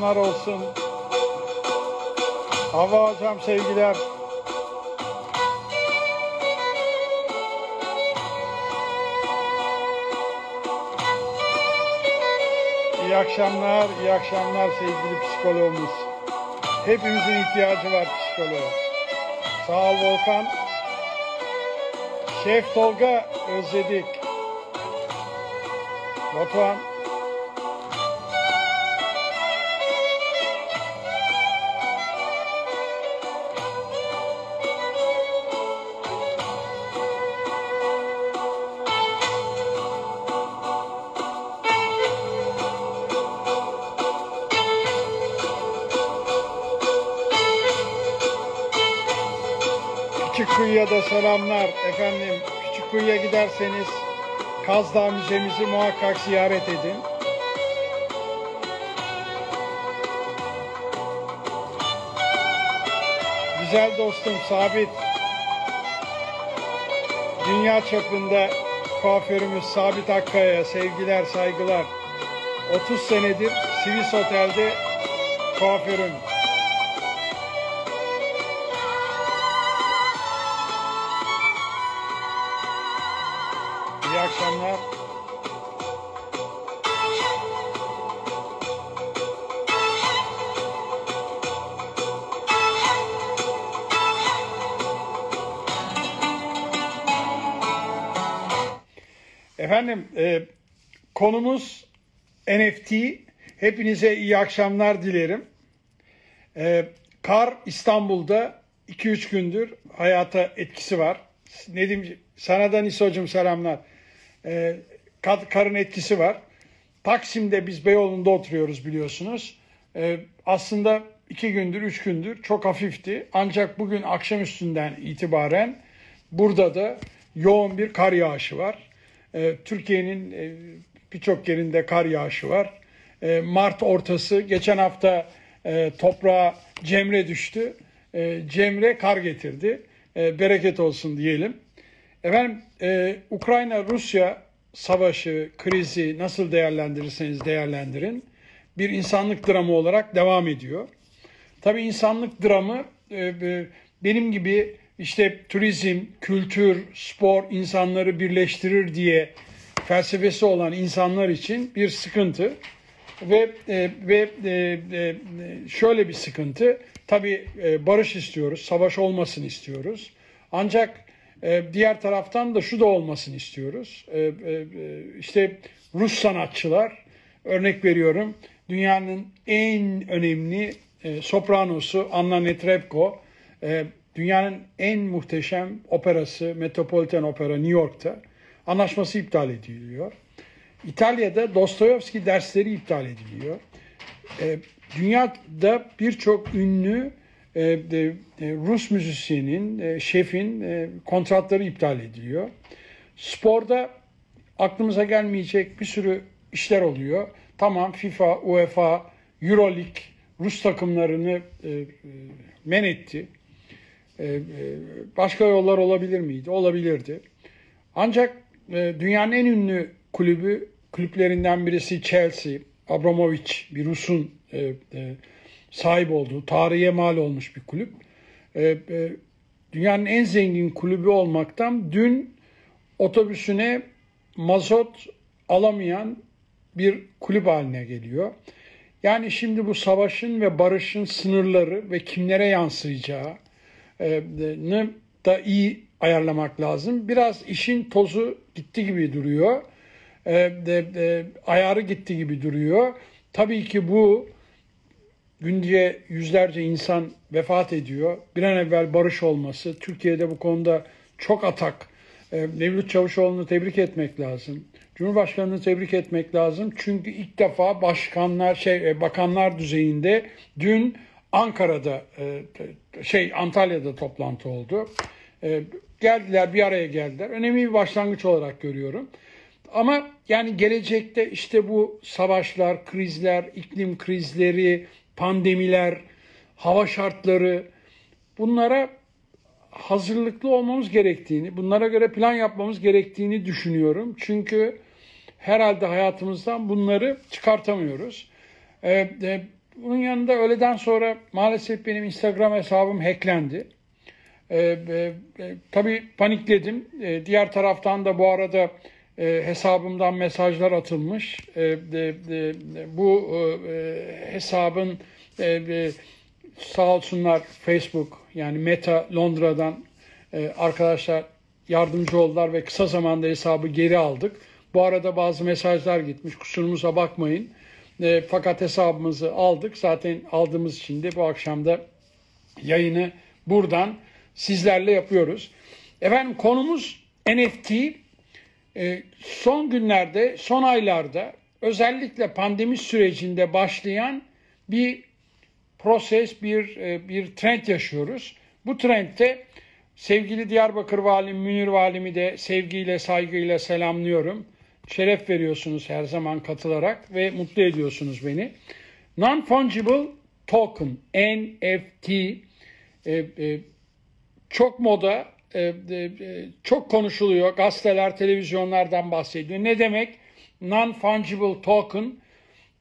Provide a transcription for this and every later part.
selamlar olsun. Hava hocam sevgiler. İyi akşamlar, iyi akşamlar sevgili psikologumuz. Hepimizin ihtiyacı var psikoloğa. Sağ ol Volkan. Şef Tolga özledik. Batuhan. Küçükkuyu'ya da selamlar efendim. Küçükkuyu'ya giderseniz Kazdağ Müzemizi muhakkak ziyaret edin. Güzel dostum Sabit, dünya çapında kuaförümüz Sabit Akkaya'ya sevgiler saygılar. 30 senedir Sivis otelde kuaförüm. İyi akşamlar. Efendim, konumuz NFT. Hepinize iyi akşamlar dilerim. Kar İstanbul'da 2-3 gündür hayata etkisi var. Nedim, sana da Niso'cum selamlar. Karın etkisi var. Taksim'de biz Beyoğlu'nda oturuyoruz biliyorsunuz. Aslında 2 gündür 3 gündür çok hafifti. Ancak bugün akşam üstünden itibaren burada da yoğun bir kar yağışı var. Türkiye'nin birçok yerinde kar yağışı var. Mart ortası geçen hafta toprağa Cemre düştü. Cemre kar getirdi. Bereket olsun diyelim. Efendim Ukrayna-Rusya savaşı, krizi nasıl değerlendirirseniz değerlendirin. Bir insanlık dramı olarak devam ediyor. Tabii insanlık dramı benim gibi işte turizm, kültür, spor insanları birleştirir diye felsefesi olan insanlar için bir sıkıntı. Ve şöyle bir sıkıntı. Tabii barış istiyoruz, savaş olmasını istiyoruz. Ancak diğer taraftan da şu da olmasını istiyoruz. İşte Rus sanatçılar, örnek veriyorum, dünyanın en önemli sopranosu Anna Netrebko, dünyanın en muhteşem operası Metropolitan Opera New York'ta anlaşması iptal ediliyor. İtalya'da Dostoyevski dersleri iptal ediliyor. Dünyada birçok ünlü Rus müzisyenin, şefin kontratları iptal ediliyor. Sporda aklımıza gelmeyecek bir sürü işler oluyor. Tamam, FIFA, UEFA, Euroleague Rus takımlarını men etti. Başka yollar olabilir miydi? Olabilirdi. Ancak dünyanın en ünlü kulüplerinden birisi Chelsea, Abramovich, bir Rus'un sahip olduğu, tarihe mal olmuş bir kulüp. Dünyanın en zengin kulübü olmaktan dün otobüsüne mazot alamayan bir kulüp haline geliyor. Yani şimdi bu savaşın ve barışın sınırları ve kimlere yansıyacağını da iyi ayarlamak lazım. Biraz işin tozu gitti gibi duruyor. Ayarı gitti gibi duruyor. Tabii ki bu günce yüzlerce insan vefat ediyor. Bir an evvel barış olması. Türkiye'de bu konuda çok atak. Mevlüt Çavuşoğlu'nu tebrik etmek lazım. Cumhurbaşkanı'nı tebrik etmek lazım. Çünkü ilk defa bakanlar düzeyinde dün Ankara'da Antalya'da toplantı oldu. Geldiler, bir araya geldiler. Önemli bir başlangıç olarak görüyorum. Ama yani gelecekte işte bu savaşlar, krizler, iklim krizleri, pandemiler, hava şartları, bunlara hazırlıklı olmamız gerektiğini, bunlara göre plan yapmamız gerektiğini düşünüyorum. Çünkü herhalde hayatımızdan bunları çıkartamıyoruz. Bunun yanında öğleden sonra maalesef benim Instagram hesabım hacklendi. Tabii panikledim. Diğer taraftan da bu arada hesabımdan mesajlar atılmış. Bu hesabın sağ olsunlar Facebook, yani Meta Londra'dan arkadaşlar yardımcı oldular ve kısa zamanda hesabı geri aldık. Bu arada bazı mesajlar gitmiş, kusurumuza bakmayın. Fakat hesabımızı aldık. Zaten aldığımız için de bu akşam da yayını buradan sizlerle yapıyoruz. Efendim, konumuz NFT. Son günlerde, son aylarda özellikle pandemi sürecinde başlayan bir proses, bir trend yaşıyoruz. Bu trendte sevgili Diyarbakır Valim, Münir Valimi de sevgiyle, saygıyla selamlıyorum. Şeref veriyorsunuz her zaman katılarak ve mutlu ediyorsunuz beni. Non-fungible token, NFT, çok moda, çok konuşuluyor. Gazeteler, televizyonlardan bahsediyor. Ne demek non-fungible token?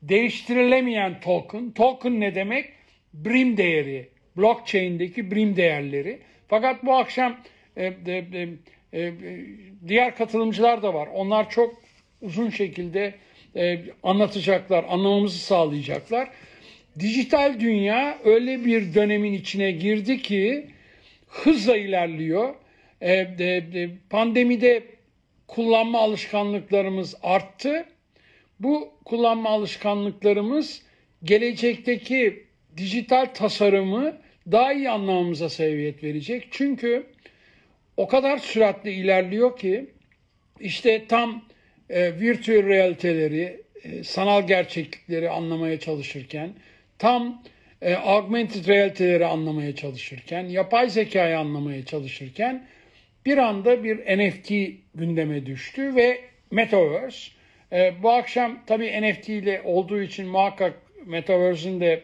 Değiştirilemeyen token. Token ne demek? BRIM değeri. Blockchain'deki BRIM değerleri. Fakat bu akşam diğer katılımcılar da var. Onlar çok uzun şekilde anlatacaklar, anlamamızı sağlayacaklar. Dijital dünya öyle bir dönemin içine girdi ki hızla ilerliyor. Pandemide kullanma alışkanlıklarımız arttı. Bu kullanma alışkanlıklarımız gelecekteki dijital tasarımı daha iyi anlamamıza sebebiyet verecek. Çünkü o kadar süratli ilerliyor ki işte tam virtüel realiteleri, sanal gerçeklikleri anlamaya çalışırken, tam augmented realiteleri anlamaya çalışırken, yapay zekayı anlamaya çalışırken bir anda bir NFT gündeme düştü ve Metaverse. Bu akşam tabii NFT ile olduğu için muhakkak Metaverse'in de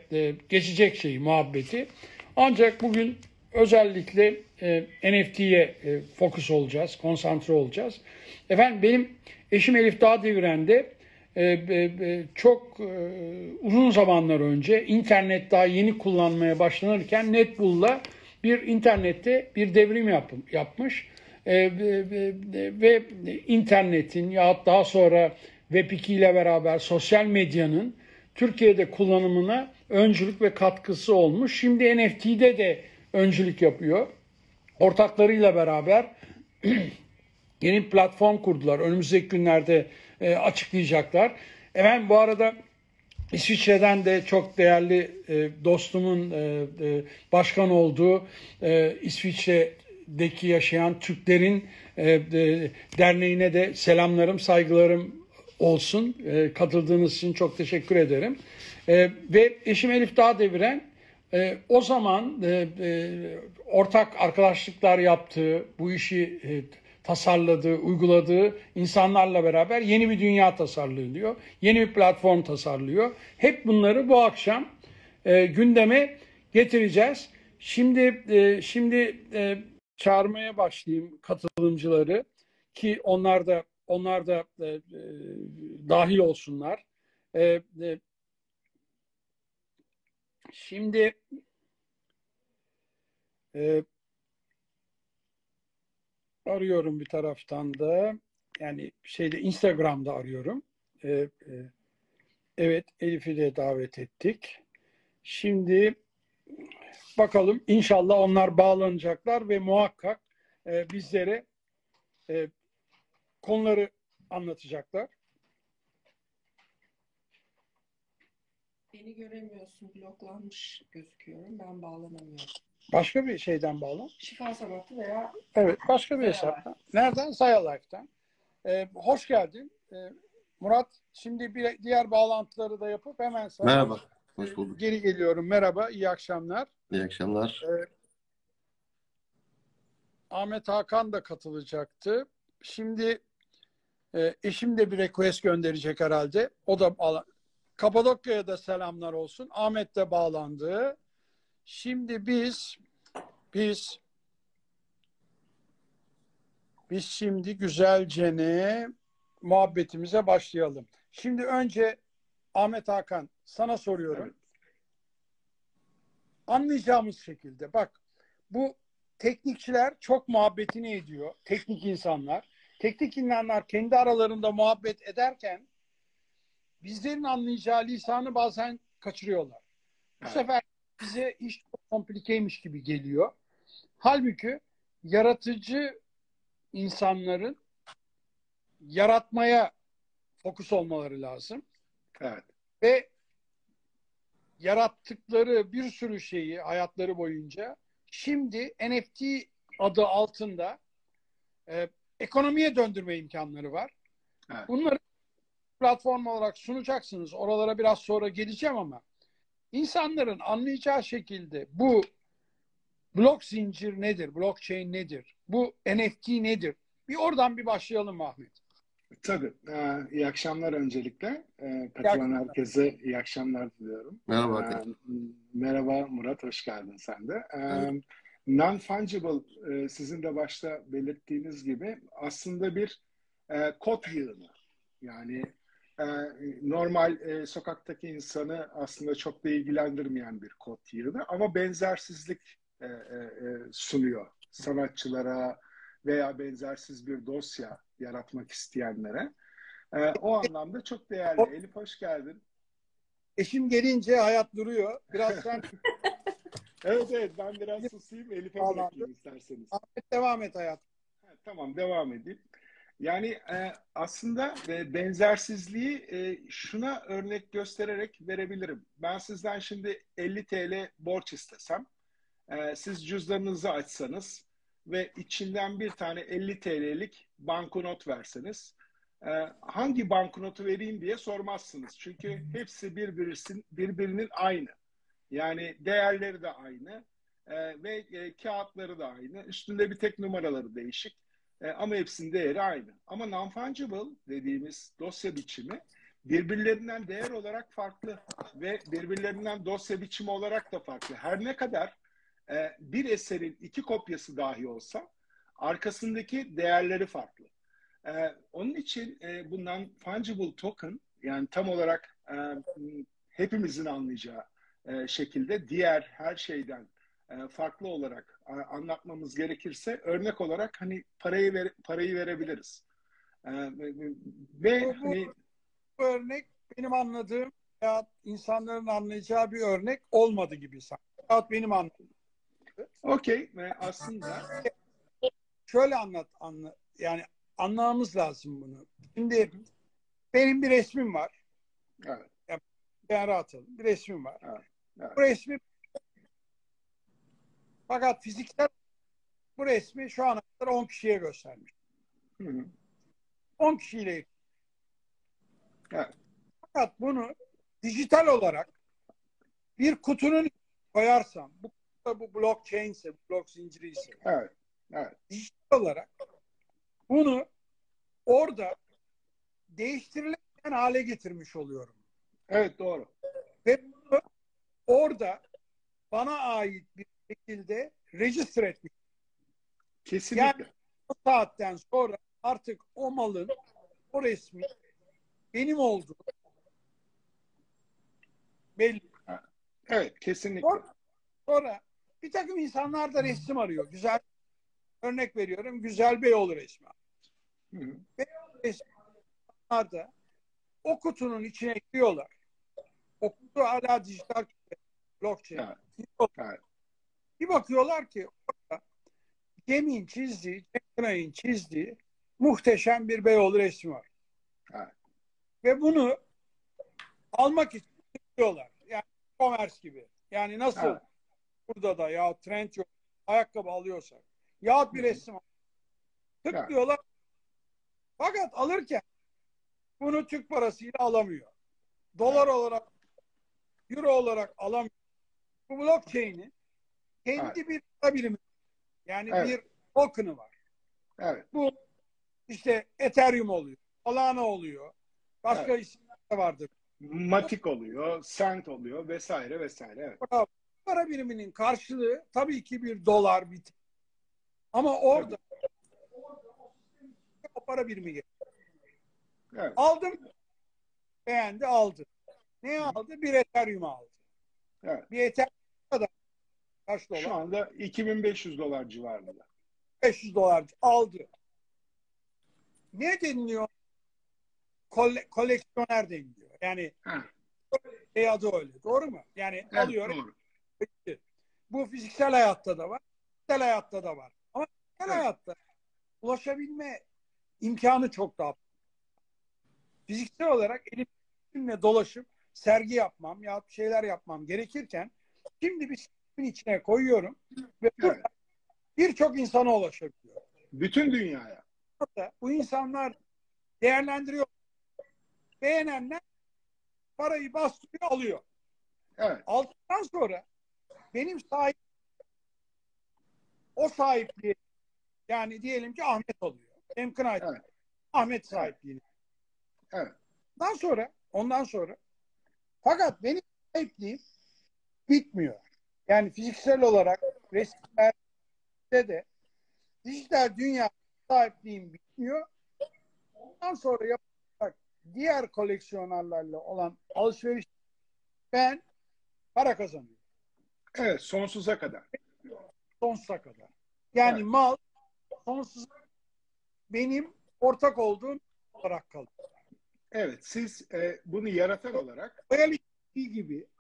geçecek şeyi, muhabbeti. Ancak bugün özellikle NFT'ye fokus olacağız, konsantre olacağız. Efendim, benim eşim Elif Dağdeviren de çok uzun zamanlar önce, internet daha yeni kullanmaya başlanırken NetBull'la bir internette bir devrim yapmış. Ve internetin yahut daha sonra Web2 ile beraber sosyal medyanın Türkiye'de kullanımına öncülük ve katkısı olmuş. Şimdi NFT'de de öncülük yapıyor. Ortaklarıyla beraber yeni platform kurdular. Önümüzdeki günlerde açıklayacaklar. Efendim, bu arada İsviçre'den de çok değerli dostumun başkan olduğu İsviçre'deki yaşayan Türklerin derneğine de selamlarım, saygılarım olsun. Katıldığınız için çok teşekkür ederim. Ve eşim Elif Dağdeviren o zaman ortak arkadaşlıklar yaptığı, bu işi tasarladığı, uyguladığı insanlarla beraber yeni bir dünya tasarlıyor. Yeni bir platform tasarlıyor. Hep bunları bu akşam gündeme getireceğiz. Şimdi çağırmaya başlayayım katılımcıları ki onlar da dahil olsunlar. Şimdi arıyorum bir taraftan da, yani Instagram'da arıyorum. Evet, Elif'i de davet ettik. Şimdi bakalım, inşallah onlar bağlanacaklar ve muhakkak bizlere konuları anlatacaklar. Beni göremiyorsun, bloklanmış gözüküyorum. Ben bağlanamıyorum. Başka bir şeyden bağlan. Şifa Sabahtı veya... Evet, başka bir hesaptan. Nereden? Sayalife'den. Hoş geldin. Murat, şimdi bir diğer bağlantıları da yapıp hemen sana... Merhaba, hoş bulduk. Geri geliyorum. Merhaba, iyi akşamlar. İyi akşamlar. Ahmet Hakan da katılacaktı. Şimdi eşim de bir request gönderecek herhalde. O da Kapadokya'ya da selamlar olsun. Ahmet de bağlandı. Şimdi biz şimdi güzelce muhabbetimize başlayalım. Şimdi önce Ahmet Hakan, sana soruyorum. Evet. anlayacağımız şekilde. Bak, bu teknikçiler çok muhabbetini ediyor. Teknik insanlar. Teknik insanlar kendi aralarında muhabbet ederken bizlerin anlayacağı lisanı bazen kaçırıyorlar. Bu sefer bize iş çok komplikeymiş gibi geliyor. Halbuki yaratıcı insanların yaratmaya fokus olmaları lazım. Evet. Ve yarattıkları bir sürü şeyi hayatları boyunca şimdi NFT adı altında ekonomiye döndürme imkanları var. Evet. Bunları platform olarak sunacaksınız. Oralara biraz sonra geleceğim ama insanların anlayacağı şekilde bu blok zincir nedir? Blockchain nedir? Bu NFT nedir? Bir oradan bir başlayalım Ahmet. Tabii. İyi akşamlar öncelikle. Katılan herkese iyi akşamlar diliyorum. Merhaba. Merhaba Murat, hoş geldin sen de. Evet. Non-fungible, sizin de başta belirttiğiniz gibi aslında bir kod yığını. Yani normal sokaktaki insanı aslında çok da ilgilendirmeyen bir kod yığını ama benzersizlik sunuyor sanatçılara veya benzersiz bir dosya yaratmak isteyenlere. O anlamda çok değerli. Elif hoş geldin. Eşim gelince hayat duruyor. Biraz sen... evet ben biraz susayım. Elif'e bırakayım isterseniz. Ahmet devam et hayat. Ha, tamam devam edeyim. Yani aslında benzersizliği şuna örnek göstererek verebilirim. Ben sizden şimdi 50 TL borç istesem, siz cüzdanınızı açsanız ve içinden bir tane 50 TL'lik banknot verseniz, hangi banknotu vereyim diye sormazsınız. Çünkü hepsi birbirinin aynı. Yani değerleri de aynı ve kağıtları da aynı. Üstünde bir tek numaraları değişik. Ama hepsinin değeri aynı. Ama non-fungible dediğimiz dosya biçimi birbirlerinden değer olarak farklı ve birbirlerinden dosya biçimi olarak da farklı. Her ne kadar bir eserin iki kopyası dahi olsa arkasındaki değerleri farklı. Onun için bu non-fungible token, yani tam olarak hepimizin anlayacağı şekilde diğer her şeyden farklı olarak anlatmamız gerekirse örnek olarak hani parayı verebiliriz. Ve hani... bu örnek benim anladığım ya insanların anlayacağı bir örnek olmadı gibi sanki. Benim anladığım. Okey. Aslında şöyle yani anlamamız lazım bunu. Şimdi benim bir resmim var. Evet. Yani ben rahatalım. Bir resmim var. Evet. Evet. Bu resmi fakat fizikler bu resmi şu ana kadar 10 kişiye göstermiş. Hı hı. 10 kişiyle. Evet. Fakat bunu dijital olarak bir kutunun koyarsam, bu kutuda bu blockchain ise, blok zinciri ise, evet, evet, dijital olarak bunu orada değiştirilen hale getirmiş oluyorum. Evet, doğru. Ve bunu orada bana ait bir şekilde register etmiş. Kesinlikle. Yani o saatten sonra artık o malın, o resmi benim olduğu belli. Evet, kesinlikle. Sonra bir takım insanlar da resim arıyor. Güzel, örnek veriyorum, güzel Beyoğlu resmi. Hı hı. Beyoğlu resmi da o kutunun içine ekliyorlar. O kutu hala dijital blockchain. Evet. Evet. Bir bakıyorlar ki orada Cem'in çizdiği, Cem'in çizdiği muhteşem bir Beyoğlu resmi var. Evet. Ve bunu almak için diyorlar. Yani commerce gibi. Yani nasıl, evet, burada da ya trend yok, ayakkabı alıyorsak yahut bir resim tıklıyorlar. Evet. Fakat alırken bunu Türk parasıyla alamıyor. Dolar, evet, olarak, euro olarak alamıyor. Bu blockchain'i kendi, evet, bir birimi, yani, evet, bir token'ı var. Evet. Bu işte Ethereum oluyor, Solana oluyor, başka, evet, isimler de vardır. Matic oluyor, Cent oluyor vesaire vesaire. Evet. Bravo. Para biriminin karşılığı tabii ki bir dolar biti. Ama orada, evet, o para birimi geliyor. Evet. Aldım, beğendi, aldı. Ne aldı? Bir Ethereum aldı. Evet. Bir Ethereum kadar Kaç dolar? Şu anda 2500 dolar civarında. 500 dolar aldı. Ne deniliyor? Koleksiyoner deniliyor. Yani adı öyle. Doğru mu? Yani evet, alıyorum. Doğru. Bu fiziksel hayatta da var. Fiziksel hayatta da var. Ama fiziksel hayatta ulaşabilme imkanı çok daha. Fiziksel olarak elimle dolaşıp sergi yapmam ya bir şeyler yapmam gerekirken şimdi bir sistemin içine koyuyorum ve birçok insana ulaşabiliyor. Bütün dünyaya. Bu insanlar değerlendiriyor. Beğenenler parayı bastırıyor, alıyor. Evet. Aldıktan sonra benim sahip o sahipliği yani diyelim ki Ahmet alıyor. Emkin Aydın. Evet. Ahmet sahipliğini. Evet. Ondan sonra fakat benim sahipliğim bitmiyor. Yani fiziksel olarak resimlerde de dijital dünya sahipliğim bitmiyor. Ondan sonra yapacak diğer koleksiyonerlerle olan alışveriş ben para kazanıyorum. Evet. Sonsuza kadar. Sonsuza kadar. Yani mal sonsuza benim ortak olduğum olarak kalıyor. Evet. Siz bunu yaratan olarak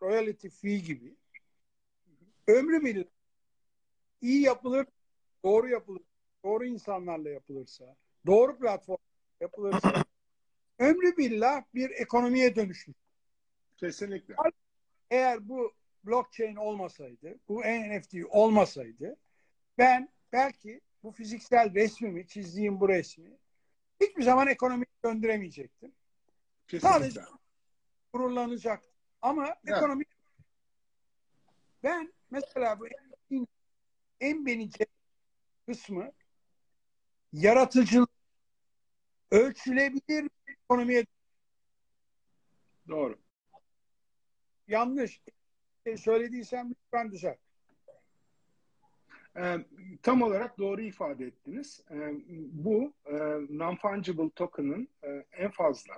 royalty fee gibi ömrü bilir. İyi yapılır, doğru insanlarla yapılırsa, doğru platform yapılırsa ömrü billah bir ekonomiye dönüşür. Kesinlikle. Eğer bu blockchain olmasaydı, bu NFT olmasaydı ben belki bu fiziksel resmimi, çizdiğim bu resmi hiçbir zaman ekonomiye döndüremeyecektim. Kesinlikle. Sadece gururlanacaktım. Ama ekonomik ben mesela bu en beni kısmı yaratıcılık ölçülebilir bir ekonomiye. Doğru. Yanlış söylediysem lütfen düzelt. Tam olarak doğru ifade ettiniz. Bu non-fungible token'ın en fazla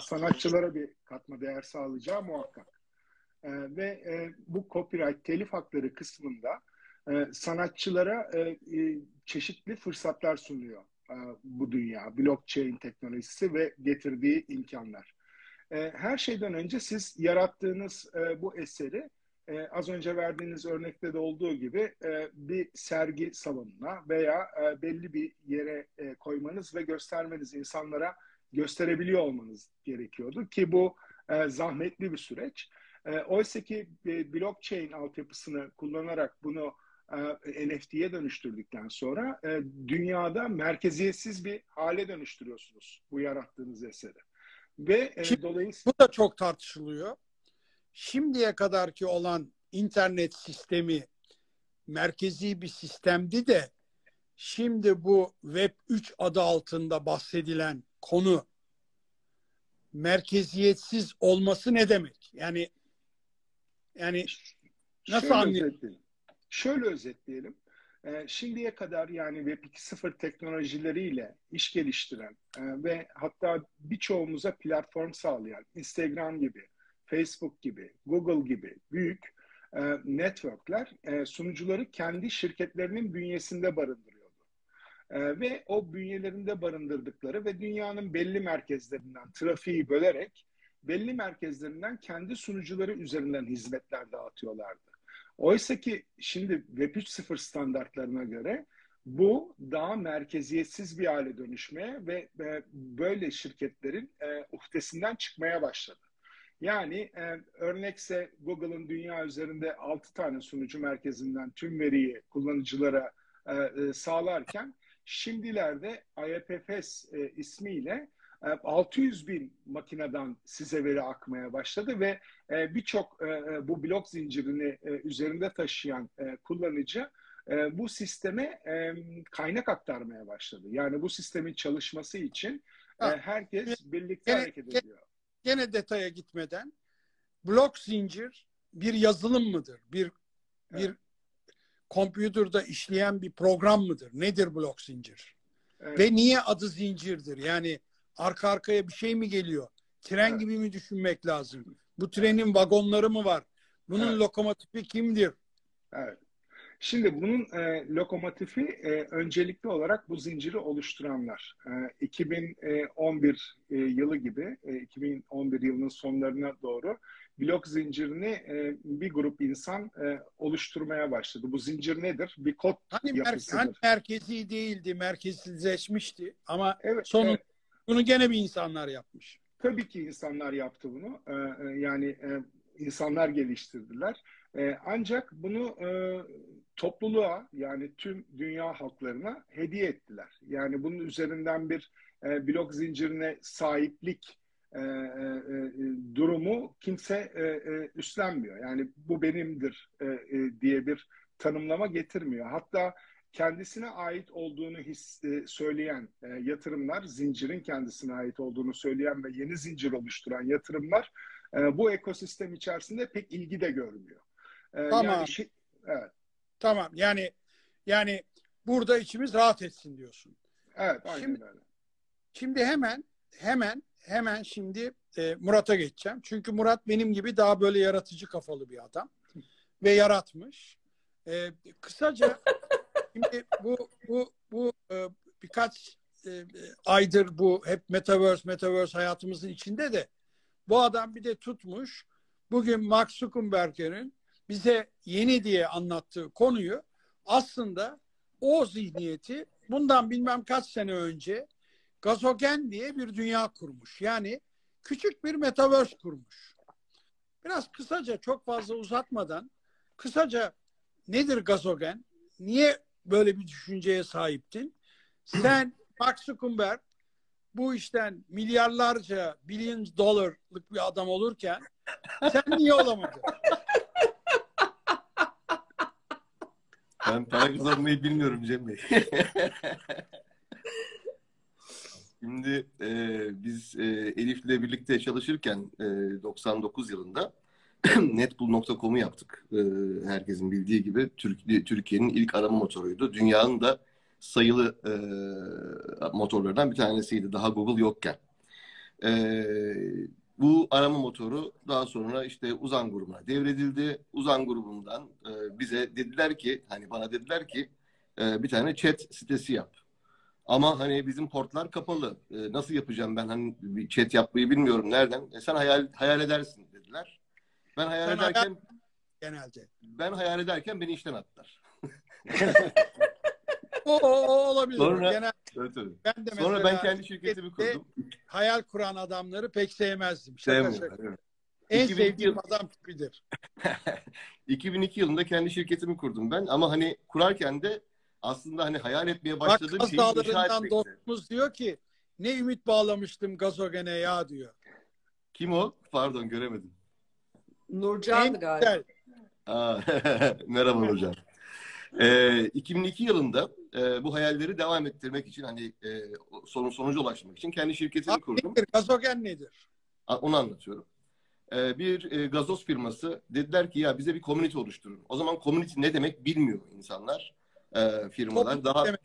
sanatçılara bir katma değer sağlayacağı muhakkak. Ve bu copyright, telif hakları kısmında sanatçılara çeşitli fırsatlar sunuyor bu dünya. Blockchain teknolojisi ve getirdiği imkanlar. Her şeyden önce siz yarattığınız bu eseri az önce verdiğiniz örnekte de olduğu gibi bir sergi salonuna veya belli bir yere koymanız ve göstermeniz, insanlara gösterebiliyor olmanız gerekiyordu ki bu zahmetli bir süreç. Oysa ki blockchain altyapısını kullanarak bunu NFT'ye dönüştürdükten sonra dünyada merkeziyetsiz bir hale dönüştürüyorsunuz bu yarattığınız eseri. Ve dolayısıyla bu da çok tartışılıyor. Şimdiye kadarki olan internet sistemi merkezi bir sistemdi de şimdi bu Web 3 adı altında bahsedilen konu merkeziyetsiz olması ne demek? Yani nasıl anlayalım? Şöyle özetleyelim. Şimdiye kadar yani Web 2.0 teknolojileriyle iş geliştiren ve hatta birçoğumuza platform sağlayan Instagram gibi, Facebook gibi, Google gibi büyük networkler sunucuları kendi şirketlerinin bünyesinde barındırıyordu. Ve o bünyelerinde barındırdıkları ve dünyanın belli merkezlerinden trafiği bölerek belli merkezlerinden kendi sunucuları üzerinden hizmetler dağıtıyorlardı. Oysa ki şimdi Web 3.0 standartlarına göre bu daha merkeziyetsiz bir hale dönüşmeye ve böyle şirketlerin uhdesinden çıkmaya başladı. Yani örnekse Google'ın dünya üzerinde 6 tane sunucu merkezinden tüm veriyi kullanıcılara sağlarken şimdilerde IAPFS ismiyle 600 bin makineden size veri akmaya başladı ve birçok bu blok zincirini üzerinde taşıyan kullanıcı bu sisteme kaynak aktarmaya başladı. Yani bu sistemin çalışması için herkes birlikte hareket ediyor. Gene detaya gitmeden blok zincir bir yazılım mıdır? Bir kompüterde işleyen bir program mıdır? Nedir blok zincir? Evet. Ve niye adı zincirdir? Yani arka arkaya bir şey mi geliyor? Tren gibi mi düşünmek lazım? Bu trenin vagonları mı var? Bunun lokomotifi kimdir? Evet. Şimdi bunun lokomotifi öncelikli olarak bu zinciri oluşturanlar. 2011 yılı gibi, 2011 yılının sonlarına doğru blok zincirini bir grup insan oluşturmaya başladı. Bu zincir nedir? Bir kod hani yapısıdır. Hani merkezi değildi, merkezsizleşmişti ama evet, sonu, evet. Bunu gene bir insanlar yapmış. Tabii ki insanlar yaptı bunu. Yani insanlar geliştirdiler. Ancak bunu topluluğa, yani tüm dünya halklarına hediye ettiler. Yani bunun üzerinden bir blok zincirine sahiplik durumu kimse üstlenmiyor. Yani bu benimdir diye bir tanımlama getirmiyor. Hatta kendisine ait olduğunu söyleyen yatırımlar, zincirin kendisine ait olduğunu söyleyen ve yeni zincir oluşturan yatırımlar bu ekosistem içerisinde pek ilgi de görmüyor. Tamam. Yani evet. Tamam. Yani burada içimiz rahat etsin diyorsun. Evet. Aynen öyle. Şimdi hemen şimdi Murat'a geçeceğim. Çünkü Murat benim gibi daha böyle yaratıcı kafalı bir adam ve yaratmış. Kısaca şimdi bu birkaç aydır bu hep Metaverse hayatımızın içinde de bu adam bir de tutmuş. Bugün Mark Zuckerberg'in bize yeni diye anlattığı konuyu aslında o zihniyeti bundan bilmem kaç sene önce Gazogen diye bir dünya kurmuş. Yani küçük bir Metaverse kurmuş. Biraz kısaca, çok fazla uzatmadan, kısaca nedir Gazogen? Niye böyle bir düşünceye sahiptin? Sen Mark Zuckerberg bu işten milyarlarca billion dolarlık bir adam olurken sen niye olamadın? Ben para kazanmayı bilmiyorum Cem Bey. Şimdi biz Elif'le birlikte çalışırken 99 yılında netpool.com'u yaptık. Herkesin bildiği gibi Türkiye'nin ilk arama motoruydu. Dünyanın da sayılı motorlardan bir tanesiydi. Daha Google yokken. Bu arama motoru daha sonra işte Uzan grubuna devredildi. Uzan grubundan bize dediler ki, hani bana dediler ki bir tane chat sitesi yap. Ama hani bizim portlar kapalı. Nasıl yapacağım ben, hani bir chat yapmayı bilmiyorum, nereden? Sen hayal edersin dediler. Ben hayal ederken genelde. Ben hayal ederken beni işten attılar. O olabilir. Sonra, genel, evet. Ben de sonra ben kendi şirketimi kurdum. Hayal kuran adamları pek sevmezdim. Sevmiyorum. En sevdiğim adam tipidir. 2002 yılında kendi şirketimi kurdum ben, ama hani kurarken de aslında hani hayal etmeye başladığım şeyi inşa etmekti. Bak, Kazdağlarından dostumuz diyor ki, ne ümit bağlamıştım Gazogen'e ya diyor. Kim o? Pardon, göremedim. Nurcan galiba. Merhaba Nurcan. 2002 yılında bu hayalleri devam ettirmek için, hani sonuca ulaşmak için kendi şirketimi kurdum. Nedir? Gazogen nedir? Onu anlatıyorum. Bir gazoz firması, dediler ki ya bize bir community oluşturun. O zaman community ne demek bilmiyor insanlar, firmalar. Topluluk daha demek.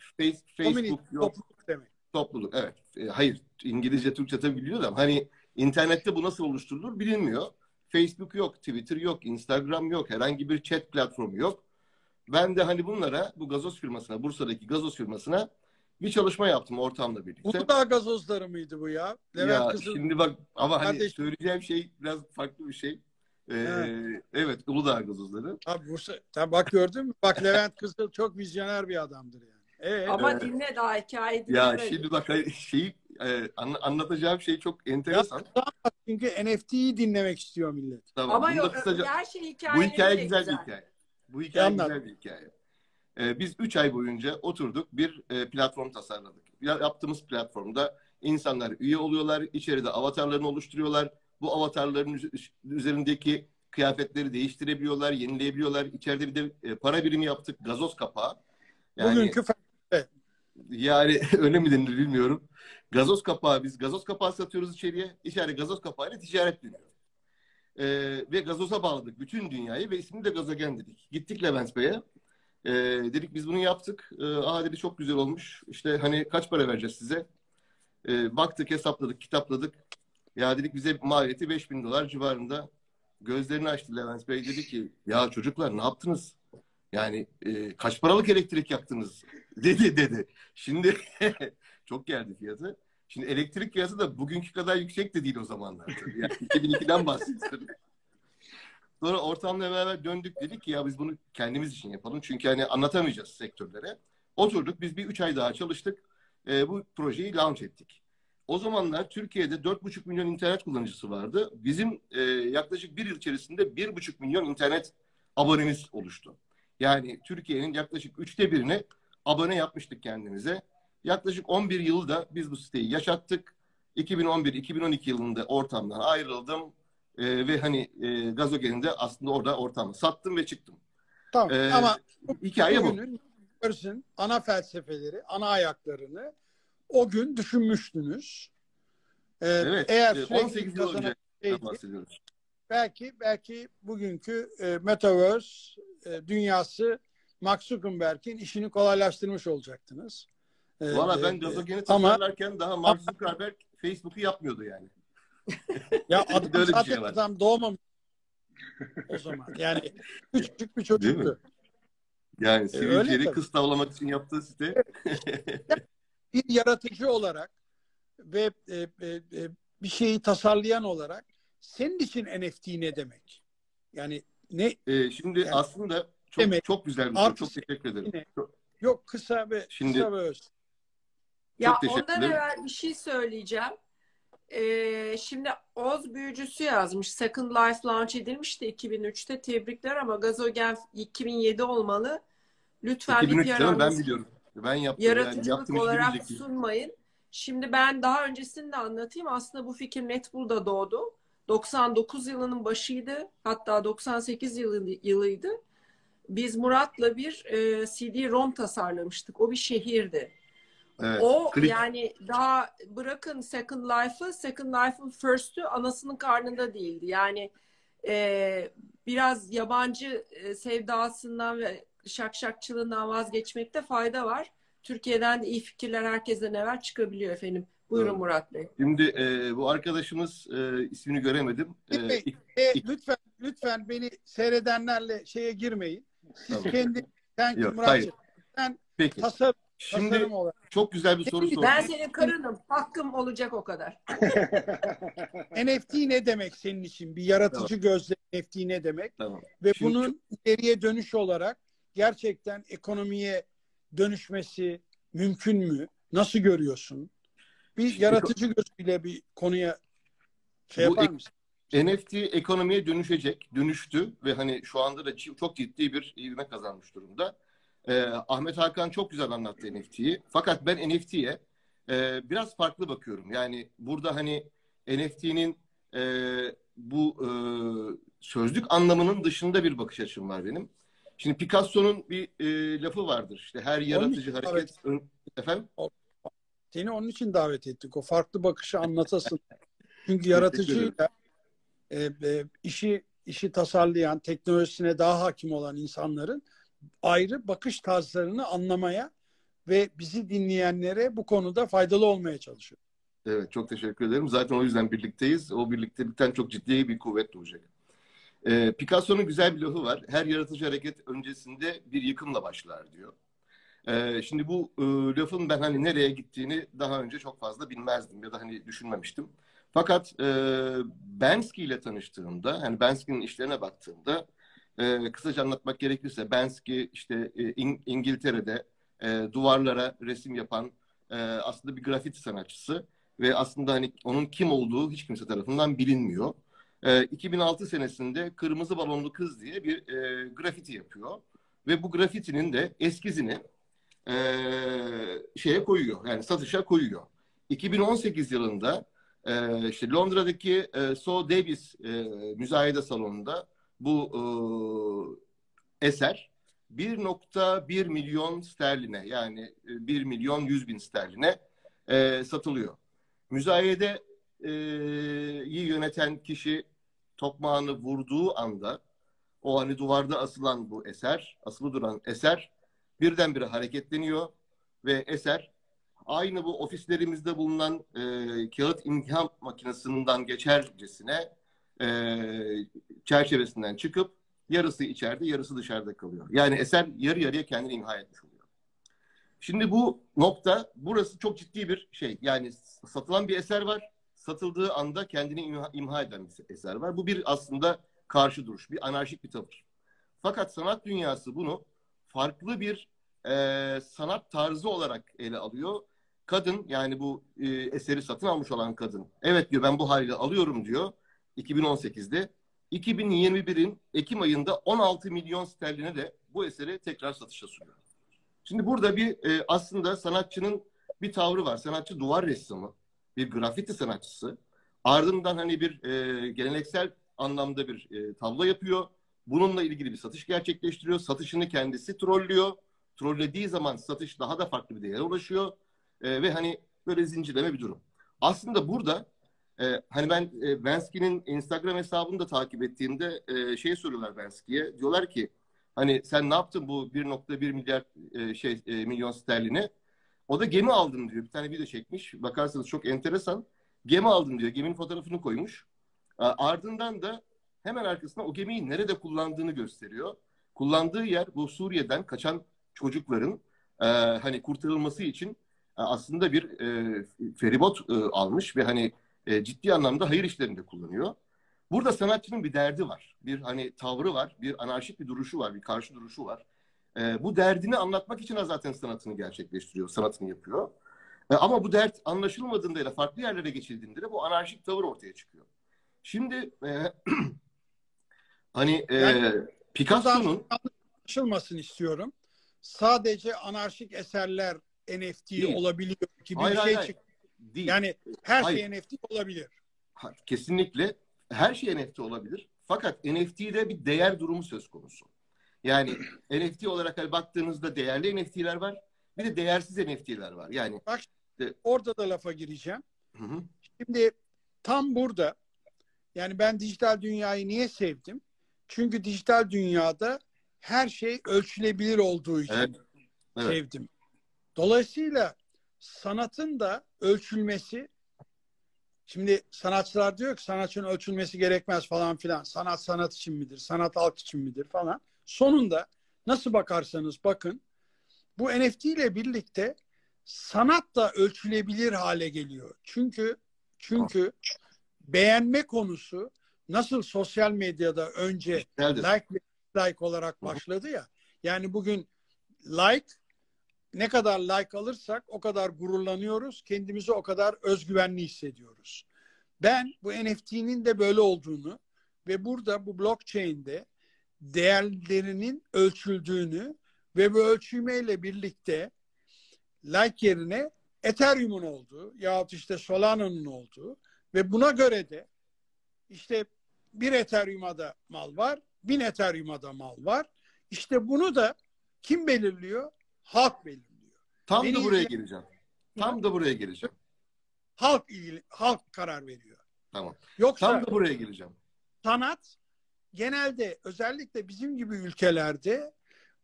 Facebook yok. Topluluk demek. Topluluk, evet. Hayır, İngilizce Türkçe tabii biliyoruz ama hani internette bu nasıl oluşturulur bilinmiyor. Facebook yok, Twitter yok, Instagram yok, herhangi bir chat platformu yok. Ben de hani bunlara, bu gazoz firmasına, Bursa'daki gazoz firmasına bir çalışma yaptım ortamla birlikte. Uludağ gazozları mıydı bu ya? Levent Kızıl. Şimdi bak ama kardeşim, hani söyleyeceğim şey biraz farklı bir şey. Evet, Uludağ gazozları. Abi Bursa, bak gördün mü? Bak Levent Kızıl çok vizyoner bir adamdır yani. Ama dinle daha hikayeyi dinle. Ya şimdi bak şeyi, anlatacağım şey çok enteresan. Ya, çünkü NFT'yi dinlemek istiyor millet. Tamam, ama yok, kısaca, her şey hikaye. Bu hikaye güzel bir hikaye. Bu hikaye güzel bir hikaye. Biz 3 ay boyunca oturduk, bir platform tasarladık. Yaptığımız platformda insanlar üye oluyorlar, içeride avatarlarını oluşturuyorlar. Bu avatarların üzerindeki kıyafetleri değiştirebiliyorlar, yenileyebiliyorlar. İçeride bir de para birimi yaptık, gazoz kapağı. Yani, bugünkü yani öyle mi denilir bilmiyorum. Gazoz kapağı, biz gazoz kapağı satıyoruz içeriye. İçeride gazoz kapağıyla ticaret dönüyor. Ve gazoza bağladık bütün dünyayı ve ismini de Gazogen dedik. Gittik Levent Bey'e. Dedik biz bunu yaptık. Dedi çok güzel olmuş. İşte hani kaç para vereceğiz size? Baktık, hesapladık, kitapladık. Ya dedik bize maliyeti 5.000 dolar civarında. Gözlerini açtı Levent Bey. Dedi ki ya çocuklar ne yaptınız? Yani kaç paralık elektrik yaktınız dedi. Şimdi çok geldi fiyatı. Şimdi elektrik fiyatı da bugünkü kadar yüksek de değil o zamanlar. Yani 2002'den bahsediyorum. Sonra ortamla beraber döndük, dedik ki ya biz bunu kendimiz için yapalım. Çünkü hani anlatamayacağız sektörlere. Oturduk, biz bir 3 ay daha çalıştık. Bu projeyi launch ettik. O zamanlar Türkiye'de 4,5 milyon internet kullanıcısı vardı. Bizim yaklaşık bir yıl içerisinde 1,5 milyon internet abonemiz oluştu. Yani Türkiye'nin yaklaşık 1/3'ünü abone yapmıştık kendimize. Yaklaşık 11 yılda biz bu siteyi yaşattık. 2011-2012 yılında ortamdan ayrıldım. Ve hani Gazogen'de aslında orada ortamı sattım ve çıktım. Tamam ama hikaye bu. Metaverse'in ana felsefeleri, ana ayaklarını o gün düşünmüştünüz. Evet, eğer 18 yıl önce bahsediyoruz. Belki bugünkü Metaverse dünyası Mark Zuckerberg'in işini kolaylaştırmış olacaktınız. Valla ben Gazogen'i tasarlarken daha Mark Zuckerberg Facebook'u yapmıyordu yani. Ya adam zaten şey adam doğmamış o zaman. Yani küçük bir çocuktu. Yani sivilceleri kız tavlamak için yaptığı site. Bir yaratıcı olarak ve bir şeyi tasarlayan olarak senin için NFT ne demek? Yani ne? Şimdi yani, aslında çok demek, çok güzel bir soru. Çok teşekkür ederim. Yok kısa ve şimdi, kısa ve öz. Ya ondan evvel bir şey söyleyeceğim. Şimdi Oz Büyücüsü yazmış. Second Life launch edilmişti 2003'te. Tebrikler ama Gazogen 2007 olmalı. Lütfen 2003 canım, ben biliyorum. Ben yaptım. Yaratıcılık yani, olarak sunmayın. Şimdi ben daha öncesini de anlatayım. Aslında bu fikir NetBull'da doğdu. 99 yılının başıydı. Hatta 98 yılıydı. Biz Murat'la bir CD-ROM tasarlamıştık. O bir şehirdi. Evet, o klik. Yani daha bırakın Second Life'ı, Second Life'ın first'ü anasının karnında değildi. Yani biraz yabancı sevdasından ve şakşakçılığından vazgeçmekte fayda var. Türkiye'den de iyi fikirler herkesten evvel çıkabiliyor efendim. Buyurun evet. Murat Bey. Şimdi bu arkadaşımız ismini göremedim. Bey, lütfen beni seyredenlerle şeye girmeyin. Siz kendi Murat'ın tasarım. Şimdi çok güzel bir soru sordum. Ben senin karınım. Hakkım olacak o kadar. NFT ne demek senin için? Bir yaratıcı tamam. Gözle NFT ne demek? Tamam. Ve şimdi bunun çok... ileriye dönüş olarak gerçekten ekonomiye dönüşmesi mümkün mü? Nasıl görüyorsun? Bir şimdi yaratıcı gözüyle bir konuya şey yapar mısın? NFT ekonomiye dönüşecek. Dönüştü ve hani şu anda da çok ciddi bir ivme kazanmış durumda. Ahmet Hakan çok güzel anlattı NFT'yi. Fakat ben NFT'ye biraz farklı bakıyorum. Yani burada hani NFT'nin bu sözlük anlamının dışında bir bakış açım var benim. Şimdi Picasso'nun bir lafı vardır. İşte her yaratıcı hareket... Efendim? Seni onun için davet ettik. O farklı bakışı anlatasın. Çünkü yaratıcıyla işi tasarlayan, teknolojisine daha hakim olan insanların ayrı bakış tarzlarını anlamaya ve bizi dinleyenlere bu konuda faydalı olmaya çalışıyor. Evet, çok teşekkür ederim. Zaten o yüzden birlikteyiz. O birliktelikten çok ciddi bir kuvvet doğacak. Picasso'nun güzel bir lafı var. Her yaratıcı hareket öncesinde bir yıkımla başlar diyor. Şimdi bu lafın ben hani nereye gittiğini daha önce çok fazla bilmezdim ya da hani düşünmemiştim. Fakat Banksy ile tanıştığımda, hani Bansky'nin işlerine baktığımda kısaca anlatmak gerekirse Banksy işte İngiltere'de duvarlara resim yapan aslında bir grafiti sanatçısı ve aslında hani onun kim olduğu hiç kimse tarafından bilinmiyor. 2006 senesinde Kırmızı Balonlu Kız diye bir grafiti yapıyor ve bu grafitinin de eskizini şeye koyuyor, yani satışa koyuyor. 2018 yılında işte Londra'daki So Davis müzayede salonunda bu eser 1.1 milyon sterline yani 1 milyon 100 bin sterline satılıyor. Müzayedeyi yöneten kişi tokmağını vurduğu anda o hani duvarda asılan bu eser, asılı duran eser birdenbire hareketleniyor ve eser aynı bu ofislerimizde bulunan kağıt imha makinesinden geçercesine çerçevesinden çıkıp yarısı içeride, yarısı dışarıda kalıyor. Yani eser yarı yarıya kendini imha etmiş oluyor. Şimdi bu nokta, burası çok ciddi bir şey. Yani satılan bir eser var, satıldığı anda kendini imha eden bir eser var. Bu bir aslında karşı duruş, bir anarşik bir tavır. Fakat sanat dünyası bunu farklı bir sanat tarzı olarak ele alıyor. Kadın, yani bu eseri satın almış olan kadın, evet diyor, ben bu haliyle alıyorum diyor 2018'de. 2021'in Ekim ayında 16 milyon sterline de bu eseri tekrar satışa sunuyor. Şimdi burada bir aslında sanatçının bir tavrı var. Sanatçı duvar ressamı, bir grafiti sanatçısı. Ardından hani bir geleneksel anlamda bir tablo yapıyor. Bununla ilgili bir satış gerçekleştiriyor. Satışını kendisi trollüyor. Trollediği zaman satış daha da farklı bir değere ulaşıyor. Ve hani böyle zincirleme bir durum. Aslında burada hani ben Bensky'nin Instagram hesabını da takip ettiğimde şey soruyorlar Bensky'ye. Diyorlar ki hani sen ne yaptın bu 1.1 milyar milyon sterline? O da gemi aldım diyor. Bir tane video çekmiş. Bakarsanız çok enteresan. Gemi aldım diyor. Geminin fotoğrafını koymuş. Ardından da hemen arkasına o gemiyi nerede kullandığını gösteriyor. Kullandığı yer bu Suriye'den kaçan çocukların hani kurtarılması için aslında bir feribot almış ve hani ciddi anlamda hayır işlerinde kullanıyor. Burada sanatçının bir derdi var. Bir hani tavrı var. Bir anarşik bir duruşu var. Bir karşı duruşu var. Bu derdini anlatmak için zaten sanatını gerçekleştiriyor. Sanatını yapıyor. Ama bu dert anlaşılmadığında ya da farklı yerlere geçildiğinde de bu anarşik tavır ortaya çıkıyor. Şimdi hani yani, Picasso'nun anlaşılmasın istiyorum. Sadece anarşik eserler NFT değil. Olabiliyor ki bir hayır, şey hayır. Değil. Yani her hayır. Şey NFT olabilir. Kesinlikle her şey NFT olabilir. Fakat NFT'de bir değer durumu söz konusu. Yani NFT olarak hani baktığınızda değerli NFT'ler var. Bir de değersiz NFT'ler var. Yani bak, orada da lafa gireceğim. Hı-hı. Şimdi tam burada yani ben dijital dünyayı niye sevdim? Çünkü dijital dünyada her şey ölçülebilir olduğu için evet. Evet. Sevdim. Dolayısıyla sanatın da ölçülmesi, şimdi sanatçılar diyor ki sanatçının ölçülmesi gerekmez falan filan. Sanat sanat için midir? Sanat halk için midir? Falan. Sonunda nasıl bakarsanız bakın bu NFT ile birlikte sanat da ölçülebilir hale geliyor. Çünkü beğenme konusu nasıl sosyal medyada önce like ve dislike olarak başladı ya. Yani bugün like, ne kadar like alırsak o kadar gururlanıyoruz. Kendimizi o kadar özgüvenli hissediyoruz. Ben bu NFT'nin de böyle olduğunu ve burada bu blockchain'de değerlerinin ölçüldüğünü ve bu ölçülmeyle birlikte like yerine Ethereum'un olduğu yahut işte Solana'nın olduğu ve buna göre de işte bir Ethereum'a da mal var, 1000 Ethereum'a da mal var. İşte bunu da kim belirliyor? Halk belirliyor. Tam da buraya geleceğim. Halk karar veriyor. Tamam. Yoksa tam da buraya geleceğim. Sanat genelde özellikle bizim gibi ülkelerde